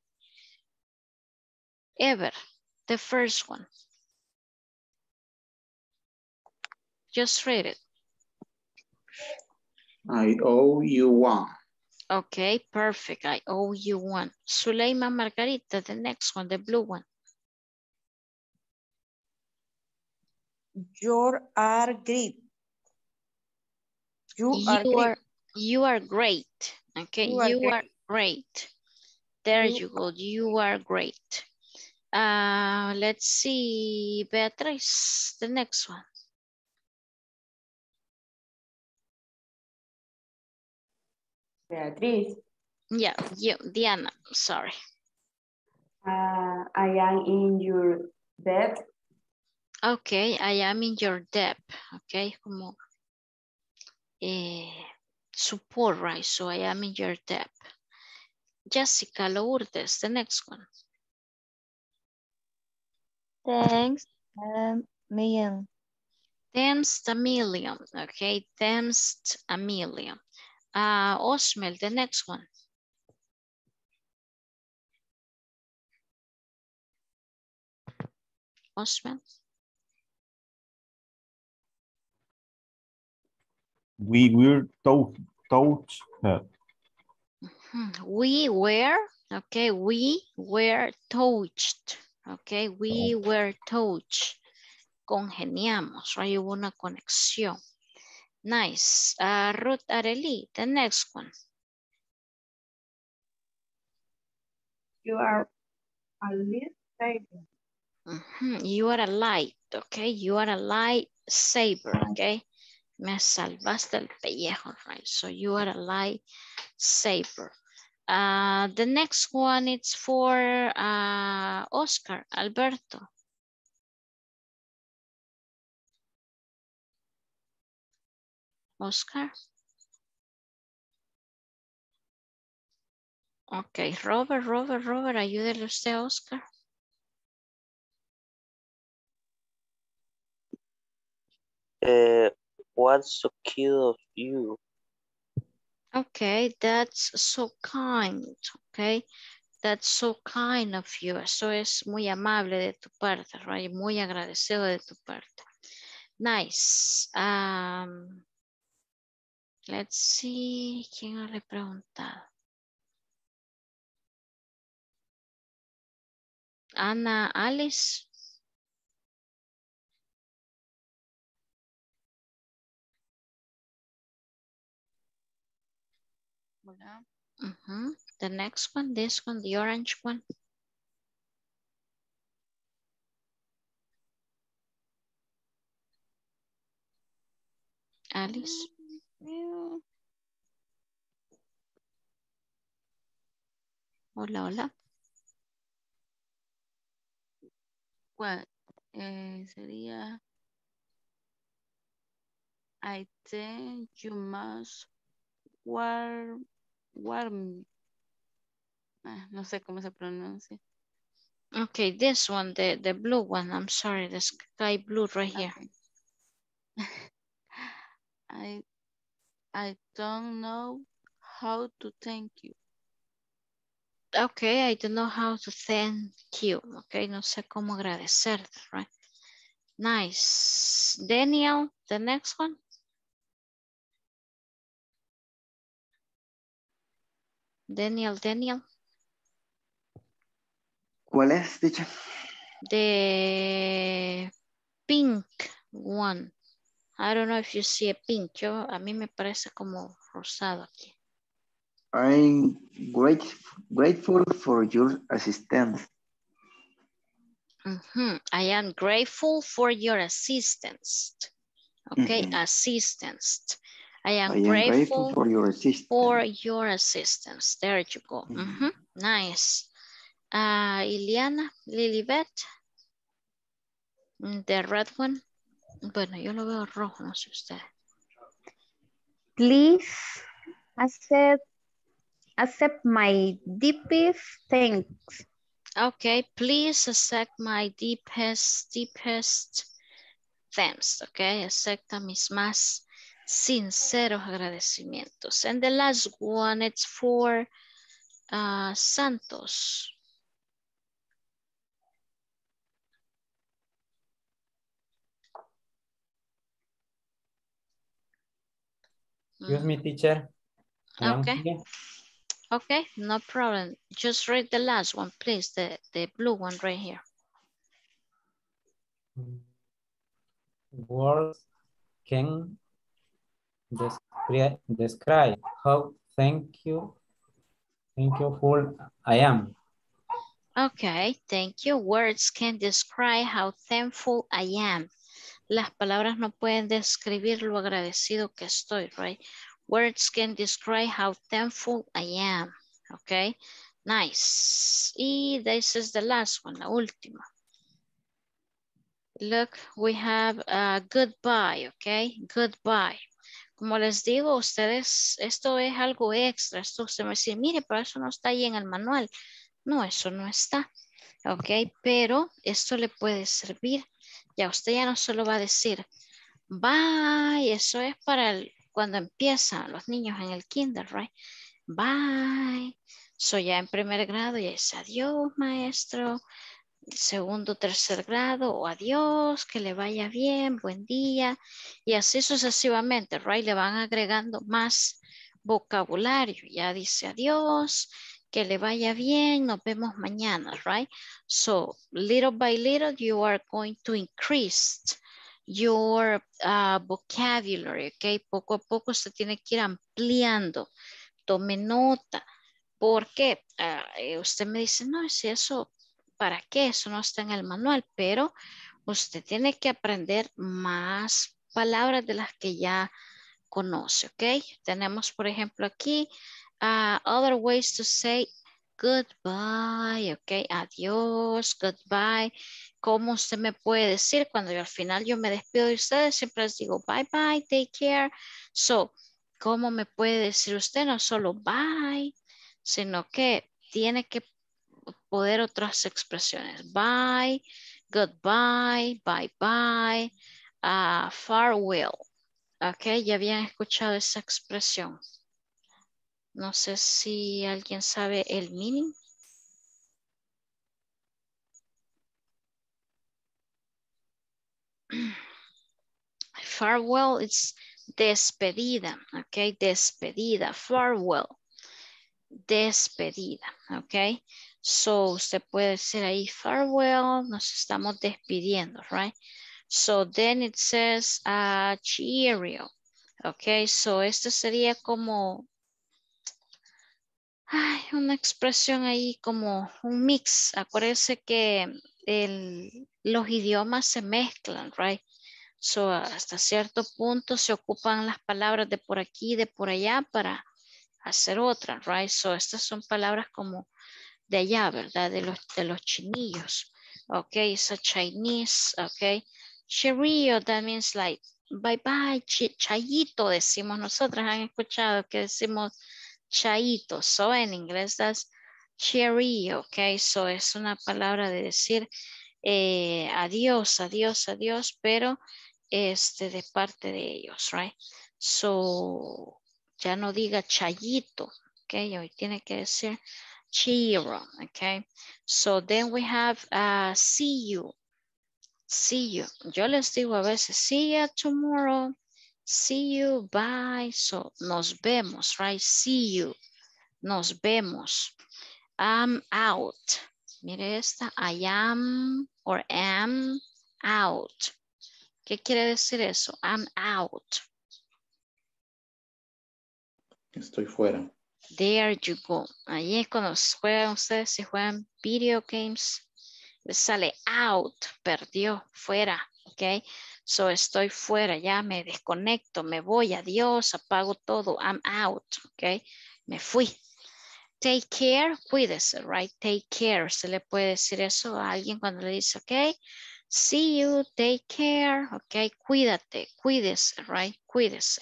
Ever, the first one. Just read it. I owe you one. Okay, perfect. I owe you one. Suleima Margarita, the next one, the blue one. You are great. You are great. Okay, you are great. There you go. You are great. Let's see, Beatriz, the next one. Beatriz. Yeah, Diana, sorry. I am in your debt. Okay, I am in your debt. Okay, como support, right? So I am in your debt. Jessica Lourdes, the next one. Thanks a million. Thanks a million. Okay, thanks a million. Osmel, the next one. Osmel. We were told. We were, okay, we were touched, Okay, we were touched. Congeniamos, right? Hubo una conexión. Nice. Ruth Arely, the next one. You are a light saber. You are a light, okay? You are a light saber, okay? Me salvaste el pellejo, right? So you are a light saber. The next one is for Oscar Alberto. Oscar. Okay, Robert, ayúdele usted a Oscar. What's so cute of you? Okay, that's so kind. Okay, that's so kind of you. Eso es muy amable de tu parte, right? Muy agradecido de tu parte. Nice. Let's see, ¿quién no le he preguntado? Ana, Alice. Hola. The next one, this one, the orange one. Alice. Hola. Sería I think you must warm. No sé cómo se pronuncia. Okay, this one, the blue one. I'm sorry, the sky blue right here. Okay. I don't know how to thank you. Okay, I don't know how to thank you. Okay, no sé cómo agradecerte, right? Nice. Daniel, the next one. Daniel. ¿Cuál es, dicha? The pink one. I don't know if you see a pink. A mí me parece como rosado aquí. I'm grateful for your assistance. I am grateful for your assistance. Okay, assistance. I am grateful for your assistance. There you go. Nice. Iliana Lilibet. The red one. Bueno, yo lo veo rojo, no sé usted. Please accept my deepest thanks. Okay, please accept my deepest thanks. Okay, acepta mis más sinceros agradecimientos. And the last one, it's for Santos. Excuse me, teacher. Okay. Okay, no problem. Just read the last one, please. The blue one right here. Words can describe how thankful I am. Okay, thank you. Words can describe how thankful I am. Las palabras no pueden describir lo agradecido que estoy, right? Words can describe how thankful I am, okay? Nice. Y this is the last one, la última. Look, we have a goodbye, okay? Goodbye. Como les digo, ustedes, esto es algo extra. Esto usted me dice, mire, pero eso no está ahí en el manual. No, eso no está, ok? Pero esto le puede servir. Ya usted ya no solo va a decir bye, eso es para cuando empiezan los niños en el kinder, right? Bye. So ya en primer grado ya es adiós, maestro. Segundo, tercer grado, o adiós, que le vaya bien, buen día. Y así sucesivamente, right? Le van agregando más vocabulario. Ya dice adiós, Que le vaya bien, nos vemos mañana, right? So, little by little, you are going to increase your vocabulary, okay? Poco a poco se tiene que ir ampliando. Tome nota. Porque usted me dice, no, si eso, ¿para qué? Eso no está en el manual, pero usted tiene que aprender más palabras de las que ya conoce, ¿ok? Tenemos, por ejemplo, aquí, other ways to say goodbye, ¿ok? Adiós, goodbye. ¿Cómo usted me puede decir cuando yo al final yo me despido de ustedes? Siempre les digo, bye, bye, take care. So, ¿cómo me puede decir usted? No solo bye, sino que tiene que poder otras expresiones. Bye, goodbye, bye, bye, farewell. Ok, ya habían escuchado esa expresión. No sé si alguien sabe el meaning. Farewell es despedida, ok, despedida, farewell. Despedida, ok. So, usted puede decir ahí, farewell, nos estamos despidiendo, right? So, then it says, cheerio, ok. So, esto sería como, ay, una expresión ahí como un mix. Acuérdense que los idiomas se mezclan, right? So, hasta cierto punto se ocupan las palabras de por aquí y de por allá para hacer otra, right? So, estas son palabras como de allá, ¿verdad? De los chinillos, okay? It's a Chinese, okay? Cheerio, that means like, bye bye, chayito, decimos nosotras, han escuchado que decimos chayito, so en inglés that's cheerio, okay? So, es una palabra de decir adiós, adiós, adiós, pero de parte de ellos, right? So, ya no diga chayito, okay? Hoy tiene que decir cheero, okay? So then we have see you. See you. Yo les digo a veces, see you tomorrow. See you, bye. So nos vemos, right? See you. Nos vemos. I'm out. Mire esta, I am or am out. ¿Qué quiere decir eso? I'm out. Estoy fuera. There you go. Ahí es cuando juegan ustedes, si juegan video games, les sale out, perdió, fuera, ok. So, estoy fuera, ya me desconecto, me voy, adiós, apago todo, I'm out, ok. Me fui. Take care, cuídese, right, take care. Se le puede decir eso a alguien cuando le dice, ok, see you, take care, ok, cuídate, cuídese, right, cuídese.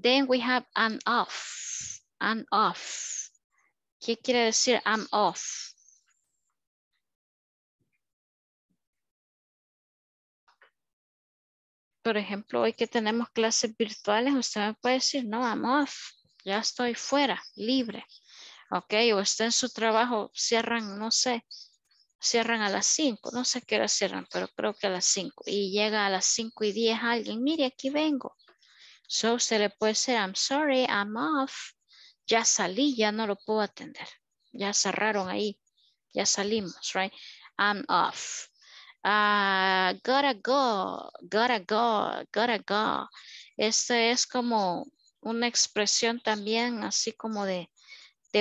Then we have an off. I'm off. ¿Qué quiere decir I'm off? Por ejemplo, hoy que tenemos clases virtuales, usted me puede decir, no, I'm off. Ya estoy fuera, libre. Ok, o está en su trabajo, cierran, no sé, cierran a las 5. No sé qué hora cierran, pero creo que a las 5. Y llega a las 5:10 alguien, mire, aquí vengo. So, usted le puede decir, I'm sorry, I'm off. Ya salí, ya no lo puedo atender. Ya cerraron ahí. Ya salimos, right? I'm off. Gotta go, gotta go, gotta go. Es como una expresión también así como de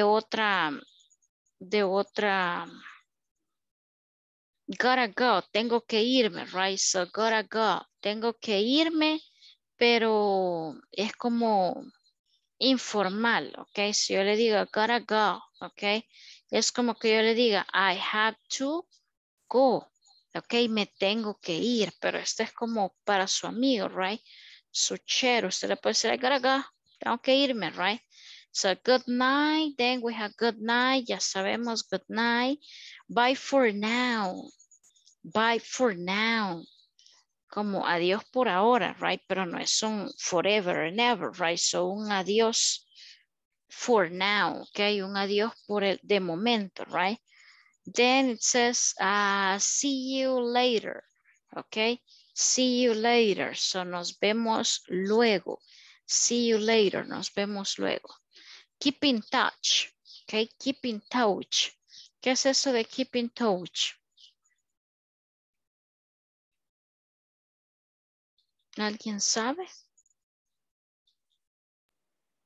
otra. Gotta go, tengo que irme, right? So, gotta go, tengo que irme, pero es como informal, ok. Si yo le digo, gotta go, ok. Es como que yo le diga, I have to go, ok. Me tengo que ir, pero esto es como para su amigo, right? Su chero, usted le puede decir, I gotta go, tengo que irme, right? So, good night, then we have good night, ya sabemos, good night. Bye for now, bye for now. Como adiós por ahora, right? Pero no es un forever and ever, right? So, un adiós for now, okay? Un adiós de momento, right? Then it says, see you later, okay? See you later. So, nos vemos luego. See you later, nos vemos luego. Keep in touch, Okay, keep in touch. ¿Qué es eso de keep in touch? ¿Alguien sabe?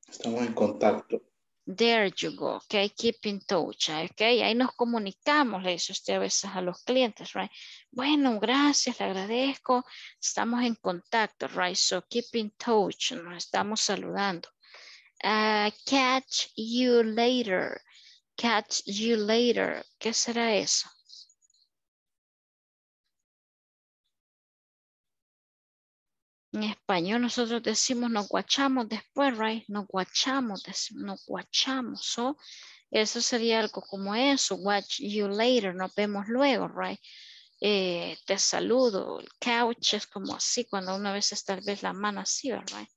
Estamos en contacto. There you go. Okay, keep in touch. Okay, ahí nos comunicamos, le dice usted a veces a los clientes, right? Bueno, gracias, le agradezco. Estamos en contacto, right? So keep in touch. Nos estamos saludando. Catch you later. Catch you later. ¿Qué será eso? En español nosotros decimos nos guachamos después, right? Nos guachamos, nos guachamos. So, eso sería algo como eso, watch you later, nos vemos luego, right? Te saludo, el couch es como así, cuando una vez está tal vez la mano así, right?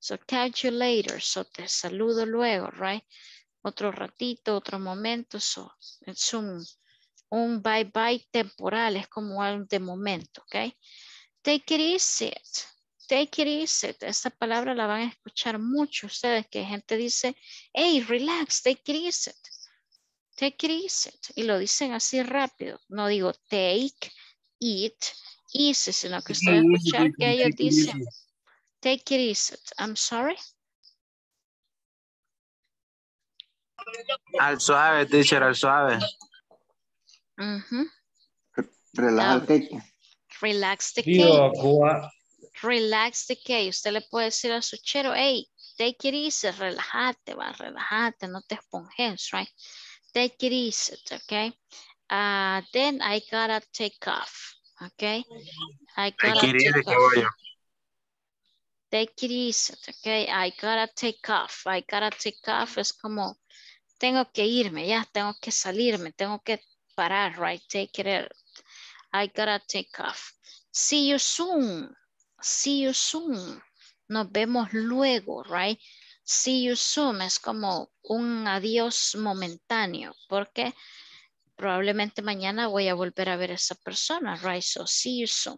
So, catch you later, so te saludo luego, right? Otro ratito, otro momento, so, es un bye-bye temporal, es como algo de momento, ok? Take it easy. Take it easy. Esta palabra la van a escuchar mucho ustedes, que gente dice, hey, relax, take it easy. Take it easy. Y lo dicen así rápido. No digo take it easy, sino que ustedes van a escuchar que ellos dicen, take it easy. I'm sorry. Al suave, teacher, al suave. Relájate. Relax the cake. Relax the cake. Usted le puede decir a su chero, hey, take it easy, relájate, va, relájate, no te esponjes, right? Take it easy, okay? Then I gotta take off, okay? I gotta take off. Take it easy, okay? I gotta take off. I gotta take off es como, tengo que irme, ya, tengo que salirme, tengo que parar, right? Take it. I gotta take off. See you soon. See you soon. Nos vemos luego, right? See you soon es como un adiós momentáneo porque probablemente mañana voy a volver a ver a esa persona, right? So see you soon.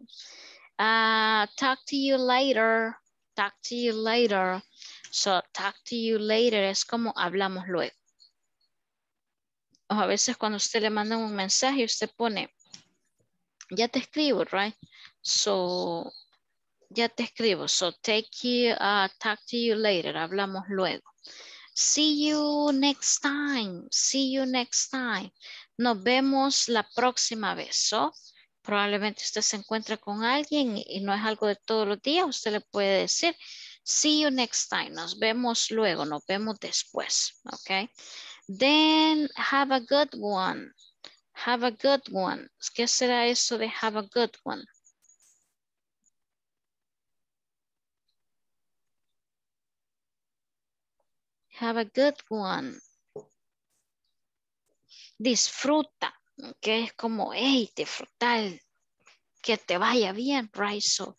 Talk to you later. Talk to you later. So talk to you later es como hablamos luego. O a veces cuando usted le manda un mensaje, usted pone ya te escribo, right? So, ya te escribo. So, talk to you later. Hablamos luego. See you next time. See you next time. Nos vemos la próxima vez. So, probablemente usted se encuentra con alguien y no es algo de todos los días. Usted le puede decir, see you next time. Nos vemos luego. Nos vemos después. Okay. Then, have a good one. Have a good one. ¿Qué será eso de have a good one? Have a good one. Disfruta. Que es como, hey, disfrutar. Que te vaya bien, right? So,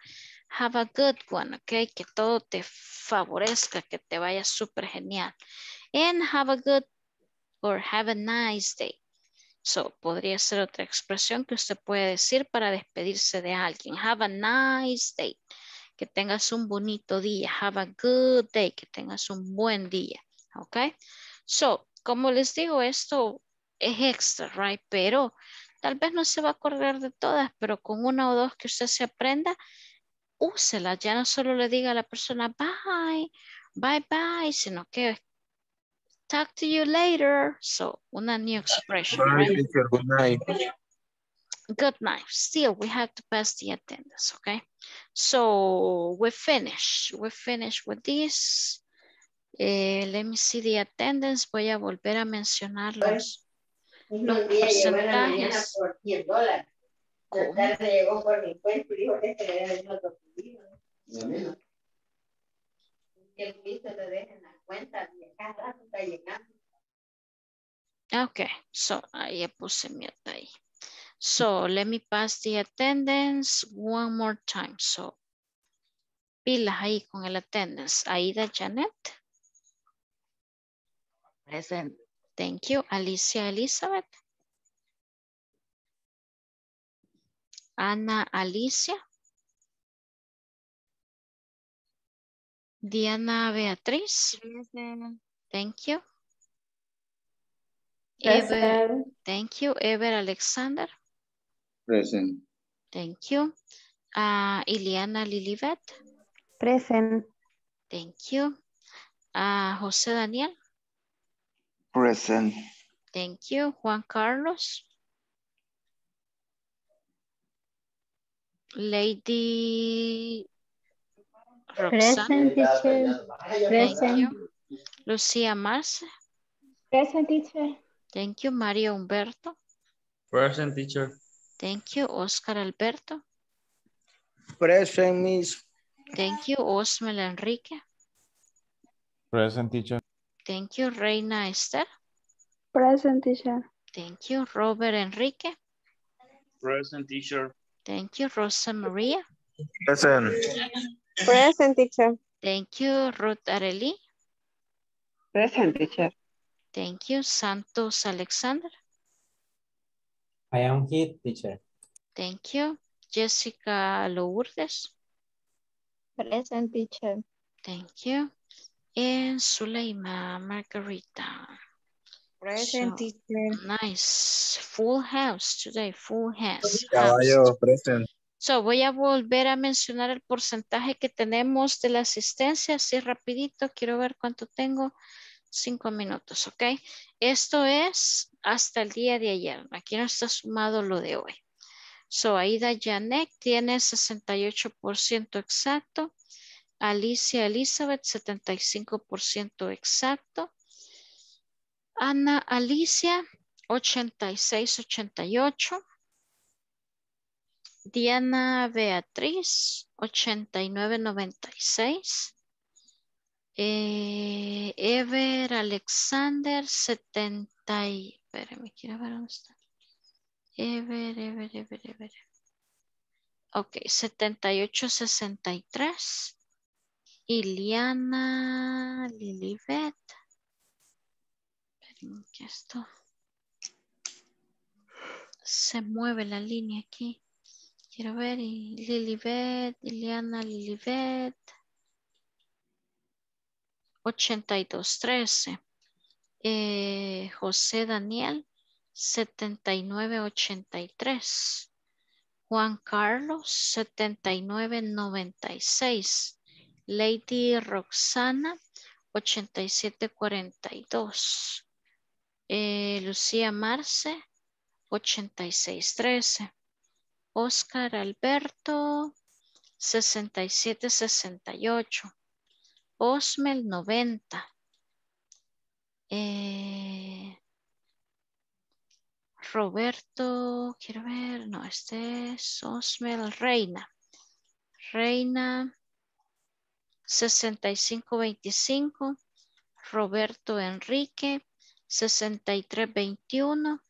have a good one, okay? Que todo te favorezca, que te vaya súper genial. And have a good or have a nice day. So, podría ser otra expresión que usted puede decir para despedirse de alguien. Have a nice day. Que tengas un bonito día. Have a good day. Que tengas un buen día. ¿Ok? So, como les digo, esto es extra, right? Pero tal vez no se va a acordar de todas, pero con una o dos que usted se aprenda, úsela. Ya no solo le diga a la persona, bye, bye, bye, sino que talk to you later. So, una new expression. Right? Good night. Good night. Still, we have to pass the attendance, okay? So, we finish. We finish with this. Let me see the attendance. Voy a volver a mencionar los porcentajes. Okay, so ahí puse mute ahí. So let me pass the attendance one more time. So pilas ahí con el attendance. Aida Janet. Present. Thank you. Alicia Elizabeth. Ana Alicia. Diana Beatriz. Present. Thank you. Ever, thank you. Ever Alexander. Present. Thank you. Iliana Lilibet. Present. Thank you. José Daniel. Present. Thank you. Juan Carlos. Lady Roxana. Present, teacher. Present. Lucía Marcela. Present, teacher. Thank you. Mario Humberto. Present, teacher. Thank you. Oscar Alberto. Present, miss. Thank you. Osmel Enrique. Present, teacher. Thank you. Reina Esther. Present, teacher. Thank you. Robert Enrique. Present, teacher. Thank you. Rosa Maria. Present. Present, teacher. Thank you. Ruth Arely. Present, teacher. Thank you. Santos Alexander. I am here, teacher. Thank you. Jessica Lourdes. Present, teacher. Thank you. And Suleima Margarita. Present, teacher. Nice. Full house today, full house. Caballo, present. So, voy a volver a mencionar el porcentaje que tenemos de la asistencia, así rapidito, quiero ver cuánto tengo. 5 minutos, ok. Esto es hasta el día de ayer. Aquí no está sumado lo de hoy. So, Aida Janek tiene 68% exacto. Alicia Elizabeth, 75% exacto. Ana Alicia, 86-88. Diana Beatriz, 89-96. Ever Alexander, 70. Espérame, quiero ver dónde está. Ever. Ok, 78-63. Iliana Lilibet. Esperen que esto se mueve la línea aquí. Quiero ver Lilibet, Iliana Lilibet. 82-13. José Daniel, 79-83. Juan Carlos, 79-96. Lady Roxana, 87-42. Lucía Marce, 86-13. Oscar Alberto, 67-68. Osmel, 90. Roberto, quiero ver, no, este es Osmel Reina. Reina, 65-25. Roberto Enrique, 63-21.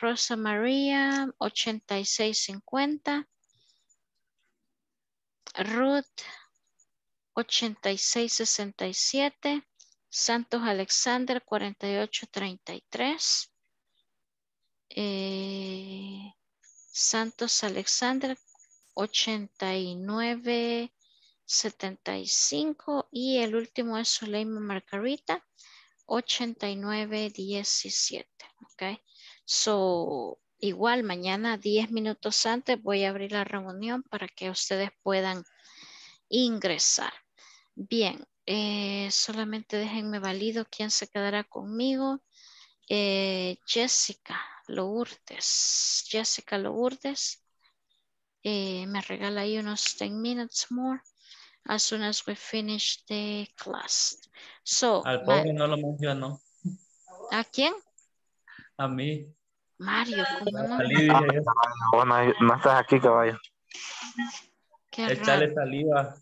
Rosa María, 86-50. Ruth, 86-67. Santos Alexander, 48-33. Santos Alexander, 89-75. Y el último es Suleima Margarita, 89-17. Ok. So, igual mañana 10 minutos antes voy a abrir la reunión para que ustedes puedan ingresar. Bien, solamente déjenme valido quién se quedará conmigo. Jessica Lourdes. Jessica Lourdes. Me regala ahí unos 10 minutes more as soon as we finish the class. So, al pobre no lo mencionó. ¿A quién? A mí. Mario, ¿cómo no? Bueno, no estás aquí, caballo. Qué échale raro. Saliva.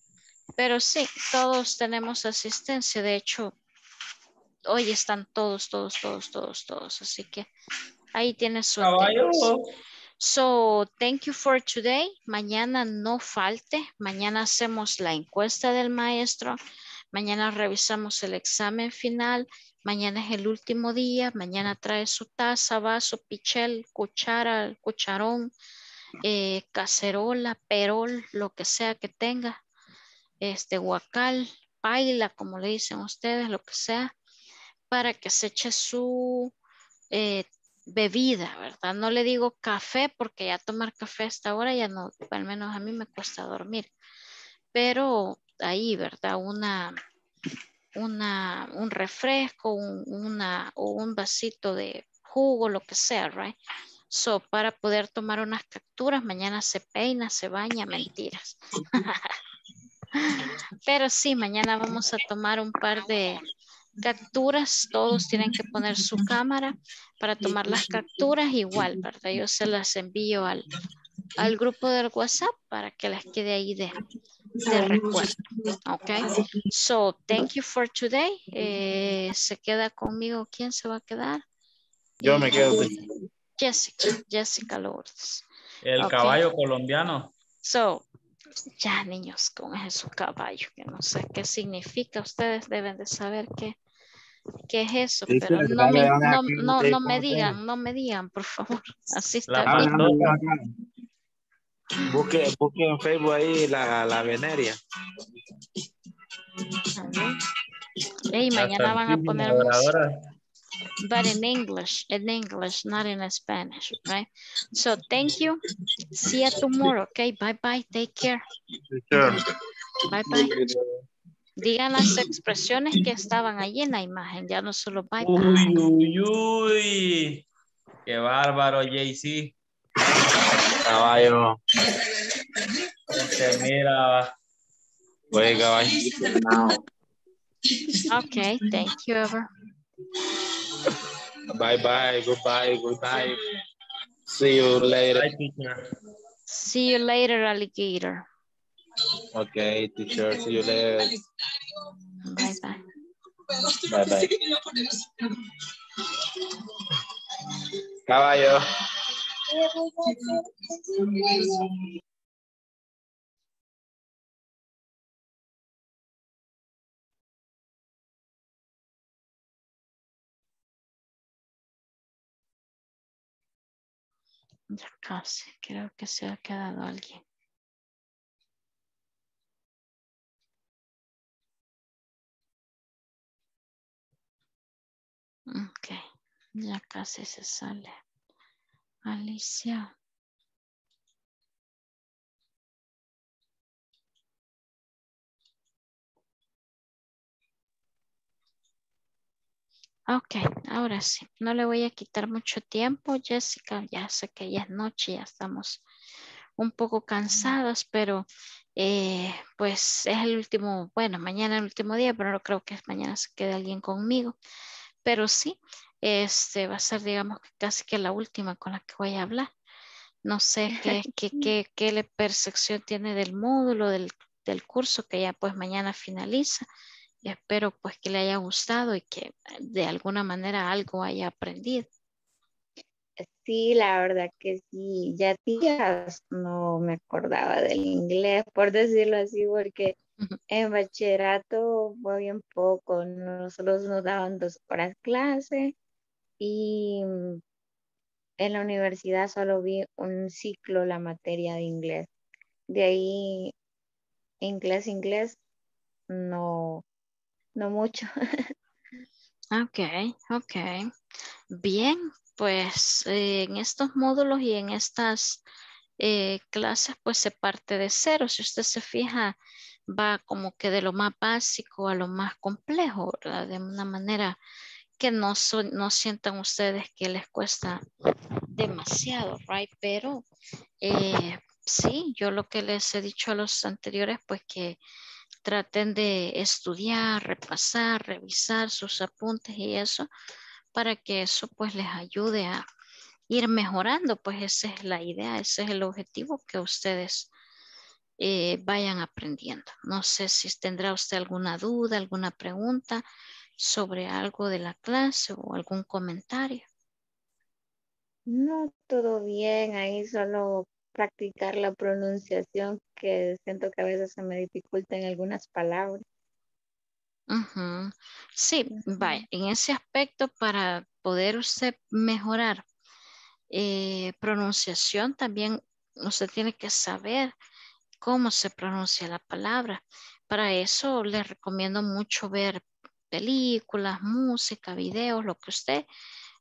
Pero sí, todos tenemos asistencia. De hecho, hoy están todos. Así que ahí tienes su atención. So, thank you for today. Mañana no falte. Mañana hacemos la encuesta del maestro. Mañana revisamos el examen final. Mañana es el último día. Mañana trae su taza, vaso, pichel, cuchara, cucharón, cacerola, perol, lo que sea que tenga. Guacal, paila, como le dicen ustedes, lo que sea, para que se eche su bebida, ¿verdad? No le digo café porque ya tomar café hasta ahora ya no, al menos a mí me cuesta dormir. Pero ahí, ¿verdad? Un refresco, o un vasito de jugo, lo que sea, right? So, para poder tomar unas capturas, mañana se peina, se baña, mentiras. Pero sí, mañana vamos a tomar un par de capturas. Todos tienen que poner su cámara para tomar las capturas igual, ¿verdad? Yo se las envío al grupo del WhatsApp para que les quede ahí de recuerdo. Okay, so thank you for today. Se queda conmigo. ¿Quién se va a quedar? Yo me quedo. Jessica Lourdes. El okay. Caballo colombiano. So, ya niños, con Jesús Caballo, que no sé qué significa, ustedes deben de saber qué es eso, sí, pero no me digan, por favor, así está bien. Busque en Facebook ahí la veneria. Y mañana van a poner música. But in English, not in Spanish, right? So thank you. See you tomorrow, okay? Bye-bye. Take care. Bye-bye. Digan las expresiones que estaban allí en la imagen. Ya no solo bye-bye. Uy, uy, uy. Qué bárbaro, JC. Caballo. Se mira. Oye, caballo. Okay, thank you, Ever. Bye bye, goodbye. See you later. Bye, teacher. See you later, alligator. Okay, teacher. See you later. Bye bye. Bye bye. Caballo. Ya casi, creo que se ha quedado alguien. Ok, ya casi se sale. Alicia. Ok, ahora sí, no le voy a quitar mucho tiempo, Jessica, ya sé que ya es noche, ya estamos un poco cansadas, pero pues es el último, bueno, mañana el último día, pero no creo que mañana se quede alguien conmigo, pero sí, va a ser, digamos, casi que la última con la que voy a hablar. No sé qué percepción tiene del módulo, del curso, que ya pues mañana finaliza. Y espero pues que le haya gustado y que de alguna manera algo haya aprendido. Sí, la verdad que sí. Ya días no me acordaba del inglés, por decirlo así, porque en bachillerato fue bien poco. Nosotros nos daban 2 horas clase y en la universidad solo vi un ciclo la materia de inglés. De ahí, inglés, no mucho. Ok. Bien, pues en estos módulos y en estas clases pues se parte de cero. Si usted se fija, va como que de lo más básico a lo más complejo, ¿verdad? De una manera que no sientan ustedes que les cuesta demasiado, right? Pero sí, yo lo que les he dicho a los anteriores pues que traten de estudiar, repasar, revisar sus apuntes y eso, para que eso pues les ayude a ir mejorando, pues esa es la idea, ese es el objetivo, que ustedes vayan aprendiendo. No sé si tendrá usted alguna duda, alguna pregunta sobre algo de la clase o algún comentario. No, todo bien, ahí solo practicar la pronunciación, que siento que a veces se me dificulta en algunas palabras. Uh-huh. Sí, vaya, en ese aspecto para poder usted mejorar pronunciación, también usted tiene que saber cómo se pronuncia la palabra. Para eso les recomiendo mucho ver películas, música, videos, lo que usted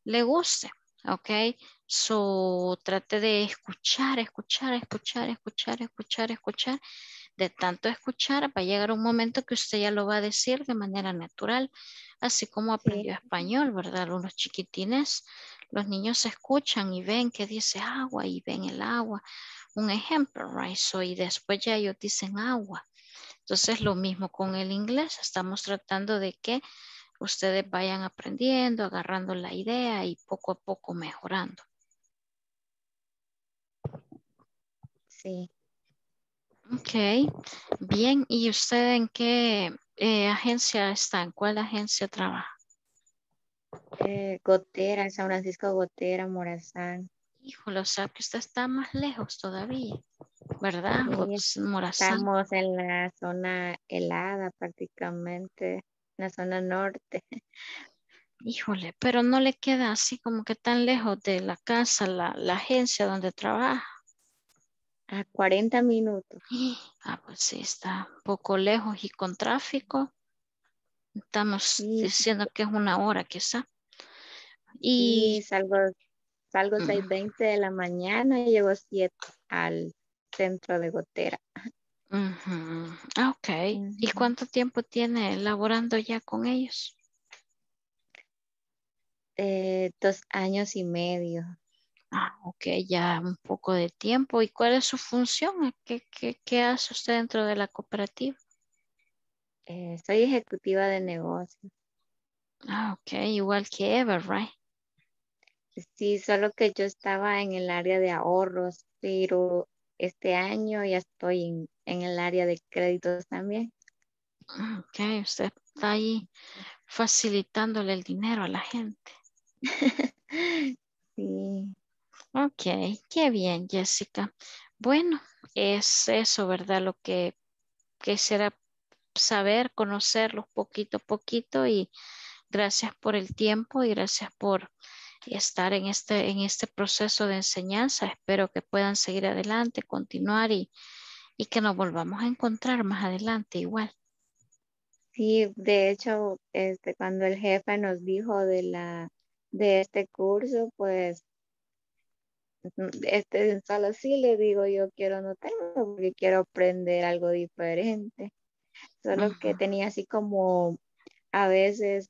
le guste, ¿ok? So, trate de escuchar. De tanto escuchar, va a llegar un momento que usted ya lo va a decir de manera natural, así como aprendió español, ¿verdad? Los chiquitines, los niños se escuchan y ven que dice agua y ven el agua. Un ejemplo, right? So, y después ya ellos dicen agua. Entonces, lo mismo con el inglés. Estamos tratando de que ustedes vayan aprendiendo, agarrando la idea y poco a poco mejorando. Sí. Ok, bien. ¿Y usted en qué agencia está? ¿En cuál agencia trabaja? Gotera, San Francisco Gotera, Morazán. Híjole, o sea que usted está más lejos todavía, ¿verdad? Sí, Morazán. Estamos en la zona helada prácticamente, en la zona norte. Híjole, pero no le queda así como que tan lejos de la casa, la agencia donde trabaja. A 40 minutos. Ah, pues sí, está un poco lejos y con tráfico. Estamos diciendo que es una hora quizá. Y salgo 6:20 de la mañana y llego 7 al centro de Gotera. Ok. ¿Y cuánto tiempo tiene laborando ya con ellos? 2 años y medio. Ah, ok, ya un poco de tiempo. ¿Y cuál es su función? ¿Qué hace usted dentro de la cooperativa? Soy ejecutiva de negocios. Ah, ok, igual que Ever, right? Sí, solo que yo estaba en el área de ahorros, pero este año ya estoy en el área de créditos también. Ok, usted está ahí facilitándole el dinero a la gente. Sí. Ok, qué bien, Jessica. Bueno, es eso, ¿verdad? Lo que quisiera saber, conocerlos poquito a poquito, y gracias por el tiempo y gracias por estar en este proceso de enseñanza. Espero que puedan seguir adelante, continuar y que nos volvamos a encontrar más adelante igual. Sí, de hecho, cuando el jefe nos dijo de este curso, pues solo sí le digo, yo quiero notarlo porque quiero aprender algo diferente. Solo que tenía así como a veces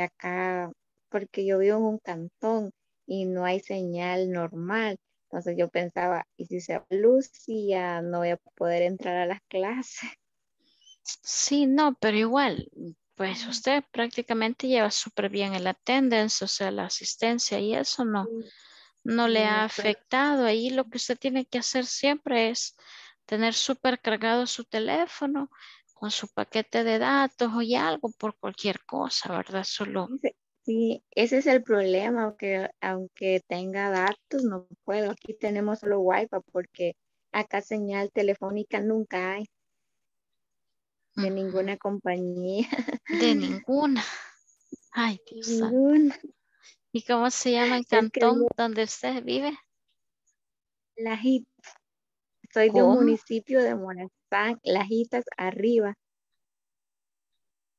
acá, porque yo vivo en un cantón y no hay señal normal. Entonces yo pensaba, y si se va luz, y ya no voy a poder entrar a las clases. Sí, no, pero igual, pues usted prácticamente lleva súper bien el attendance, o sea, la asistencia, y eso no le ha afectado. Ahí lo que usted tiene que hacer siempre es tener súper cargado su teléfono con su paquete de datos o algo por cualquier cosa, ¿verdad? Solo. Sí, ese es el problema, aunque tenga datos, no puedo. Aquí tenemos solo Wi-Fi porque acá señal telefónica nunca hay. De ninguna compañía. De ninguna. Ay, Dios mío. ¿Y cómo se llama el cantón donde usted vive? Lajitas. Soy de un municipio de Morazán, Lajitas Arriba.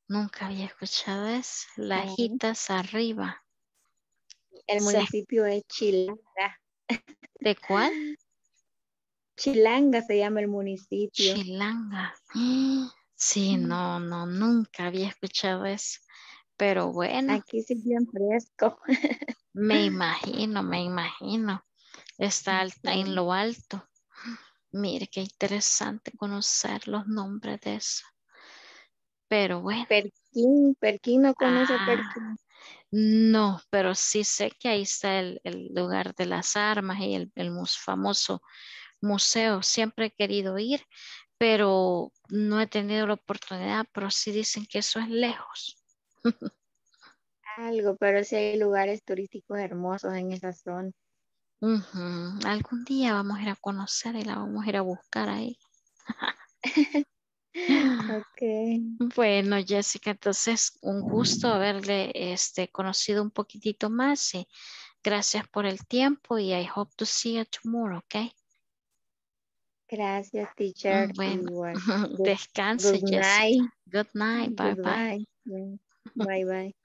Nunca había escuchado eso. Lajitas Arriba. El municipio es Chilanga. ¿De cuál? Chilanga se llama el municipio. Chilanga. Sí, no, nunca había escuchado eso, pero bueno. Aquí sí bien fresco. Me imagino. Está en lo alto. Mire, qué interesante conocer los nombres de eso. Pero bueno. Perquín, ¿no conoce Perquín? No, pero sí sé que ahí está el lugar de las armas y el famoso museo. Siempre he querido ir, pero no he tenido la oportunidad, pero sí dicen que eso es lejos. Algo, pero sí hay lugares turísticos hermosos en esa zona. Algún día vamos a ir a conocer y la vamos a ir a buscar ahí. Ok. Bueno, Jessica, entonces un gusto haberle conocido un poquitito más. Y gracias por el tiempo y I hope to see you tomorrow, ok? Gracias, teacher. Bueno, descanse. Good night. Bye. Bye.